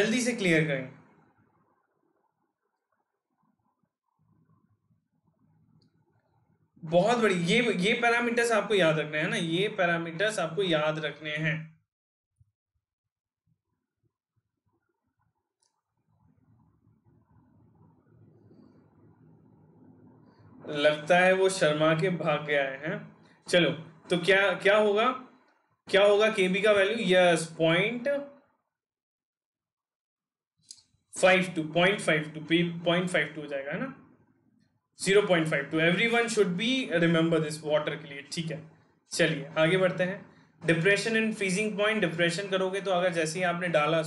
जल्दी से क्लियर करें। बहुत बड़ी, ये पैरामीटर्स आपको याद रखने हैं ना, ये पैरामीटर्स आपको याद रखने हैं। लगता है वो शर्मा के भाग गया है। चलो तो क्या होगा केबी का वैल्यू, यस 0.52 हो जाएगा, है ना, 0.52। Everyone should be remember this, water के लिए, ठीक है। चलिए आगे बढ़ते हैं। Depression and freezing point, depression करोगे तो अगर जैसे ही आपने डाला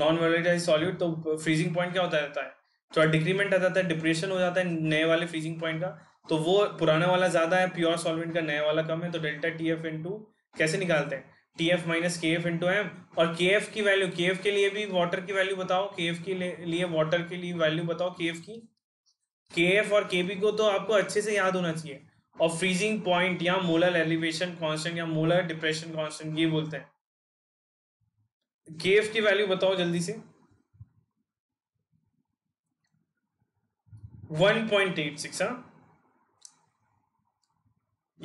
नॉन वोलेटाइल सॉल्यूट तो फ्रीजिंग पॉइंट क्या होता रहता है, थोड़ा डिक्रीमेंट आ जाता है, डिप्रेशन हो जाता है नए वाले फ्रीजिंग पॉइंट का, तो वो पुराना वाला ज्यादा है, प्योर सॉल्वेंट का नया वाला कम है। तो डेल्टा टी एफ इंटू कैसे निकालते हैं, T F minus K F into M. और के एफ की वैल्यू, के एफ के लिए भी वाटर की वैल्यू बताओ, के एफ के लिए वाटर के लिए वैल्यू बताओ, के एफ की, KF और KB को तो आपको अच्छे से याद होना चाहिए। और फ्रीजिंग पॉइंट या मोलर एलिवेशन कांस्टेंट या मोलर डिप्रेशन कांस्टेंट ये बोलते हैं। KF की वैल्यू बताओ जल्दी से, 1.86।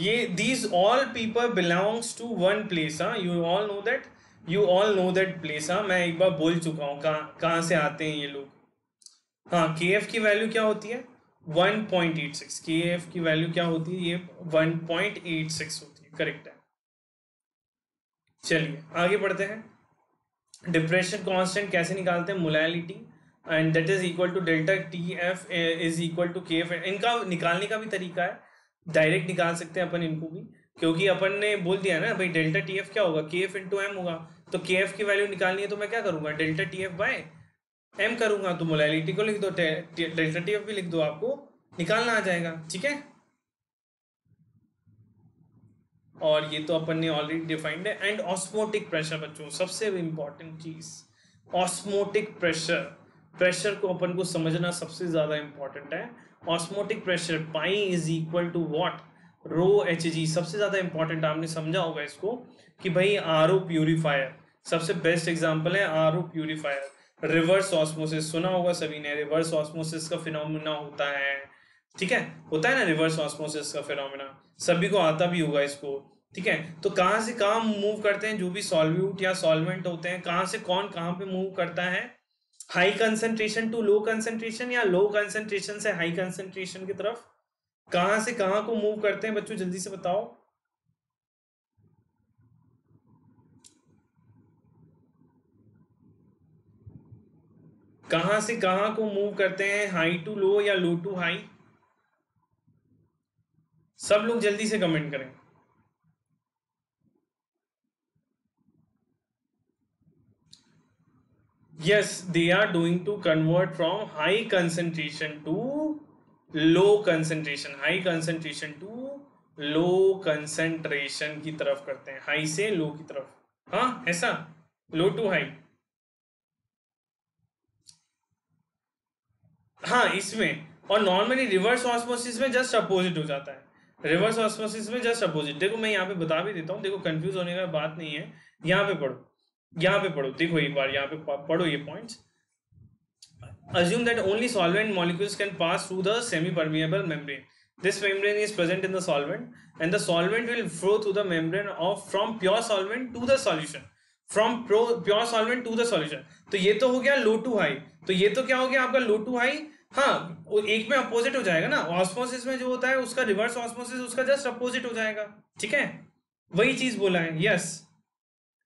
ये these all people belongs to one place, हाँ, you all know that place, हाँ, मैं एक बार बोल चुका हूँ कहाँ से आते हैं ये लोग। हाँ, के एफ की वैल्यू क्या होती है 1.86, के एफ की वैल्यू क्या होती है, ये 1.86 होती है, करेक्ट है। चलिए आगे बढ़ते हैं। डिप्रेशन कांस्टेंट कैसे निकालते हैं, molarity and that is equal to delta T F is equal to K F. इनका निकालने का भी तरीका है, डायरेक्ट निकाल सकते हैं अपन इनको भी, क्योंकि अपन ने बोल दिया ना भाई डेल्टा टी एफ क्या होगा, के एफ इंटू एम होगा। तो के एफ की वैल्यू निकालनी है तो मैं क्या करूँगा, delta T F by M करूंगा, तो मोलैरिटी को लिख दो, डेल्टा टी एफ भी लिख दो, आपको निकालना आ जाएगा, ठीक है। और ये तो अपन ने ऑलरेडी डिफाइंड है। एंड ऑस्मोटिक प्रेशर बच्चों, सबसे इंपॉर्टेंट चीज ऑस्मोटिक प्रेशर, प्रेशर को अपन को समझना सबसे ज्यादा इंपॉर्टेंट है। Osmotic pressure pi is equal to what, rho h g. सबसे ज्यादा इंपॉर्टेंट आपने समझा होगा इसको कि भाई आर ओ प्यूरिफायर सबसे बेस्ट एग्जाम्पल है, R O purifier. Reverse osmosis सुना होगा सभी ने, रिवर्स ऑस्मोसिस का फिनोमिना होता है, ठीक है, होता है ना रिवर्स ऑस्मोसिस का फिनोमिना, सभी को आता भी होगा इसको, ठीक है। तो कहाँ से कहाँ मूव करते हैं जो भी सॉल्यूट या सॉल्वेंट होते हैं, कहाँ से कौन कहाँ पे मूव करता है, high concentration to low concentration या लो कंसेंट्रेशन से हाई कंसेंट्रेशन की तरफ, कहाँ से कहाँ को मूव करते हैं बच्चों, जल्दी से बताओ। कहां से कहां को मूव करते हैं, हाई टू लो या लो टू हाई, सब लोग जल्दी से कमेंट करें। Yes, they are doing to convert from high concentration to low concentration, high concentration to low concentration की तरफ करते हैं, हाई से लो की तरफ, हाँ ऐसा, लो टू हाई। हाँ इसमें, और नॉर्मली रिवर्स ऑस्मोसिस में जस्ट अपोजिट हो जाता है, रिवर्स ऑस्मोसिस में जस्ट अपोजिट। देखो मैं यहाँ पे बता भी देता हूँ, देखो कंफ्यूज होने का बात नहीं है, यहाँ पे पढ़ो, यहाँ पे पढ़ो, देखो एक बार यहाँ पे पढ़ो ये points. Assume that only solvent molecules can pass through the semi-permeable membrane. This membrane is present in the solvent, and the solvent will flow through the membrane of from pure solvent to the solution. From pure solvent to the solution. तो ये तो हो गया low to high. तो ये तो क्या हो गया आपका low to high? हाँ, एक में opposite हो जाएगा ना, osmosis में जो होता है उसका reverse osmosis उसका just opposite हो जाएगा, ठीक है? वही चीज बोला है, yes,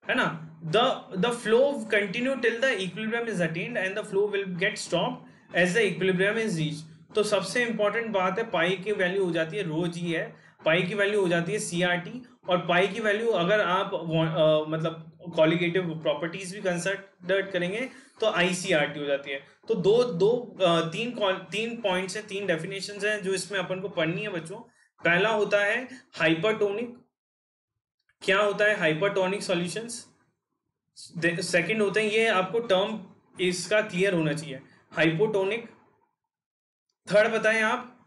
है ना? The flow continue till the equilibrium is attained and the flow will get stopped as the equilibrium is reached. तो सबसे इम्पोर्टेंट बात है पाई की वैल्यू हो जाती है रो जी है, पाई की वैल्यू हो जाती है CRT, और पाई की वैल्यू अगर आप मतलब कॉलिगेटिव प्रॉपर्टीज भी कंसिडर करेंगे तो ICRT हो जाती है। तो तीन पॉइंट्स हैं, तीन डेफिनेशंस हैं जो इसमें अपन को पढ़नी है बच्चों। पहला होता है हाइपरटोनिक, क्या होता है हाइपरटोनिक सॉल्यूशंस। सेकेंड होते हैं, ये आपको टर्म इसका क्लियर होना चाहिए, हाइपोटोनिक। थर्ड बताएं आप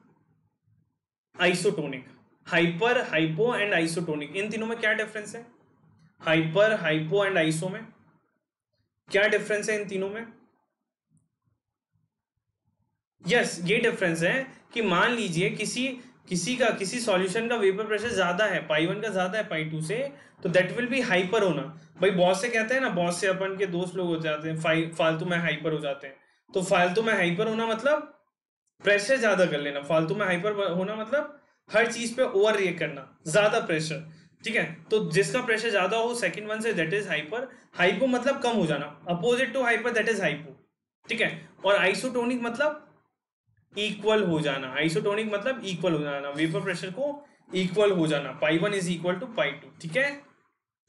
isotonic, hyper, hypo and isotonic. इन तीनों में क्या डिफरेंस है? हाइपर, हाइपो एंड आइसो में क्या डिफरेंस है इन तीनों में? यस, ये डिफरेंस है कि मान लीजिए किसी सॉल्यूशन का वेपर प्रेशर ज्यादा है, पाई 1 का ज्यादा है पाई 2 से, तो दैट विल बी हाइपर होना। भाई बॉस से कहते हैं ना, बॉस से अपन के दोस्त लोग हो जाते हैं फालतू में हाइपर हो जाते हैं, तो फालतू में हाइपर होना मतलब प्रेशर ज्यादा कर लेना, फालतू में हाइपर होना मतलब हर चीज पे ओवर रिएक्ट करना, ज्यादा प्रेशर, ठीक है? तो जिसका प्रेशर ज्यादा हो सेकंड वन से, दैट इज हाइपर। हाइपो मतलब कम हो जाना, opposite to hyper, that is hypo, ठीक है? और आइसोटोनिक मतलब इक्वल हो जाना, आइसोटोनिक मतलब इक्वल हो जाना, वेपर प्रेशर को इक्वल हो जाना, pi 1 is equal to pi 2, ठीक है?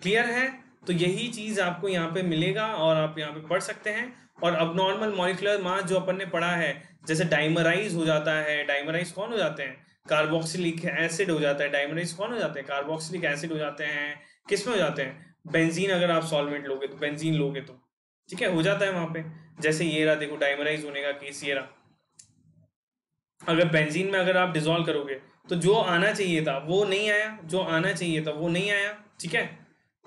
क्लियर है? तो यही चीज आपको यहाँ पे मिलेगा और आप यहाँ पे पढ़ सकते हैं। और अब नॉर्मल मॉलिकुलर मास जो अपन ने पढ़ा है, जैसे डाइमराइज हो जाता है, डाइमराइज कौन हो जाते हैं? कार्बोक्सिलिक एसिड हो जाता है। डाइमराइज कौन हो जाते हैं? कार्बोक्सिलिक एसिड हो जाते हैं। किसमें हो जाते हैं? बेंजीन, अगर आप सॉल्वेंट लोगे तो, बेंजीन लोगे तो, ठीक है, हो जाता है वहां पे। जैसे ये रहा, देखो डाइमराइज होने का केस ये रहा, अगर बेंजीन में अगर आप डिसॉल्व करोगे तो जो आना चाहिए था वो नहीं आया, जो आना चाहिए था वो नहीं आया, ठीक है?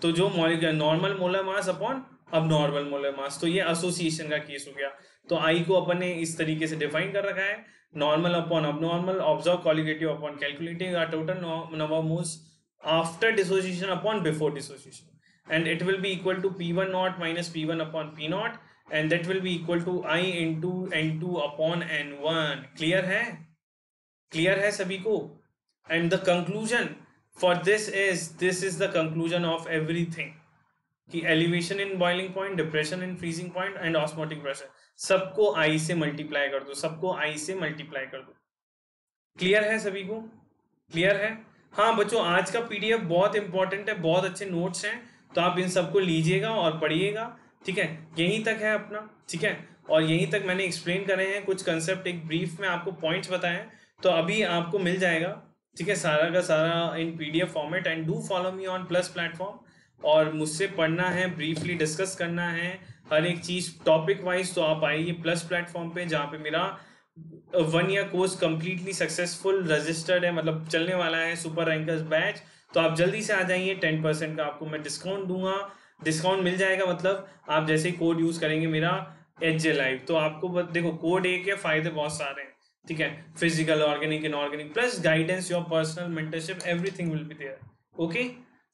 तो जो molecular normal molar mass upon abnormal molar mass, तो ये एसोसिएशन का केस हो गया। तो आई को अपन ने इस तरीके से डिफाइन कर रखा है, normal upon abnormal, observe colligative upon calculating or total number of moles after dissociation upon before dissociation, and it will be equal to P1 naught minus P1 upon P naught, and that will be equal to I into N2 upon N1. Clear है? Clear है सभी को? And the conclusion for this is the conclusion of everything. कि elevation in boiling point, depression in freezing point, and osmotic pressure. सबको I से multiply कर दो, सबको I से multiply कर दो. Clear है सभी को? Clear है? हाँ बच्चों, आज का PDF बहुत important है, बहुत अच्छे notes हैं, तो आप इन सबको लीजिएगा और पढ़िएगा, ठीक है? यहीं तक है अपना, ठीक है? और यहीं तक मैंने एक्सप्लेन करे हैं कुछ कंसेप्ट, एक ब्रीफ में आपको पॉइंट्स बताए हैं, तो अभी आपको मिल जाएगा, ठीक है, सारा का सारा in PDF format. And do follow me on plus platform, और मुझसे पढ़ना है, ब्रीफली डिस्कस करना है हर एक चीज टॉपिक वाइज, तो आप आइए प्लस प्लेटफॉर्म पे, जहाँ पे मेरा 1 year course completely successful registered है, मतलब चलने वाला है, सुपर रैंकर्स बैच। तो आप जल्दी से आ जाइए, 10% का आपको मैं डिस्काउंट दूंगा, डिस्काउंट मिल जाएगा, मतलब आप जैसे ही कोड यूज करेंगे मेरा HJLIVE, तो आपको देखो कोड एक है, फायदे बहुत सारे हैं, ठीक है? Physical, organic, inorganic, plus guidance, your personal mentorship, everything will be there. Okay,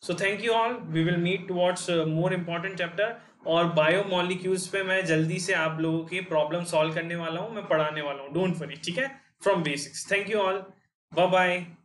so thank you all, we will meet towards more important chapter. और बायोमॉलिक्यूल्स पे मैं जल्दी से आप लोगों की प्रॉब्लम सॉल्व करने वाला हूँ, मैं पढ़ाने वाला हूँ, डोंट वरी, ठीक है, from basics. Thank you all, bye bye.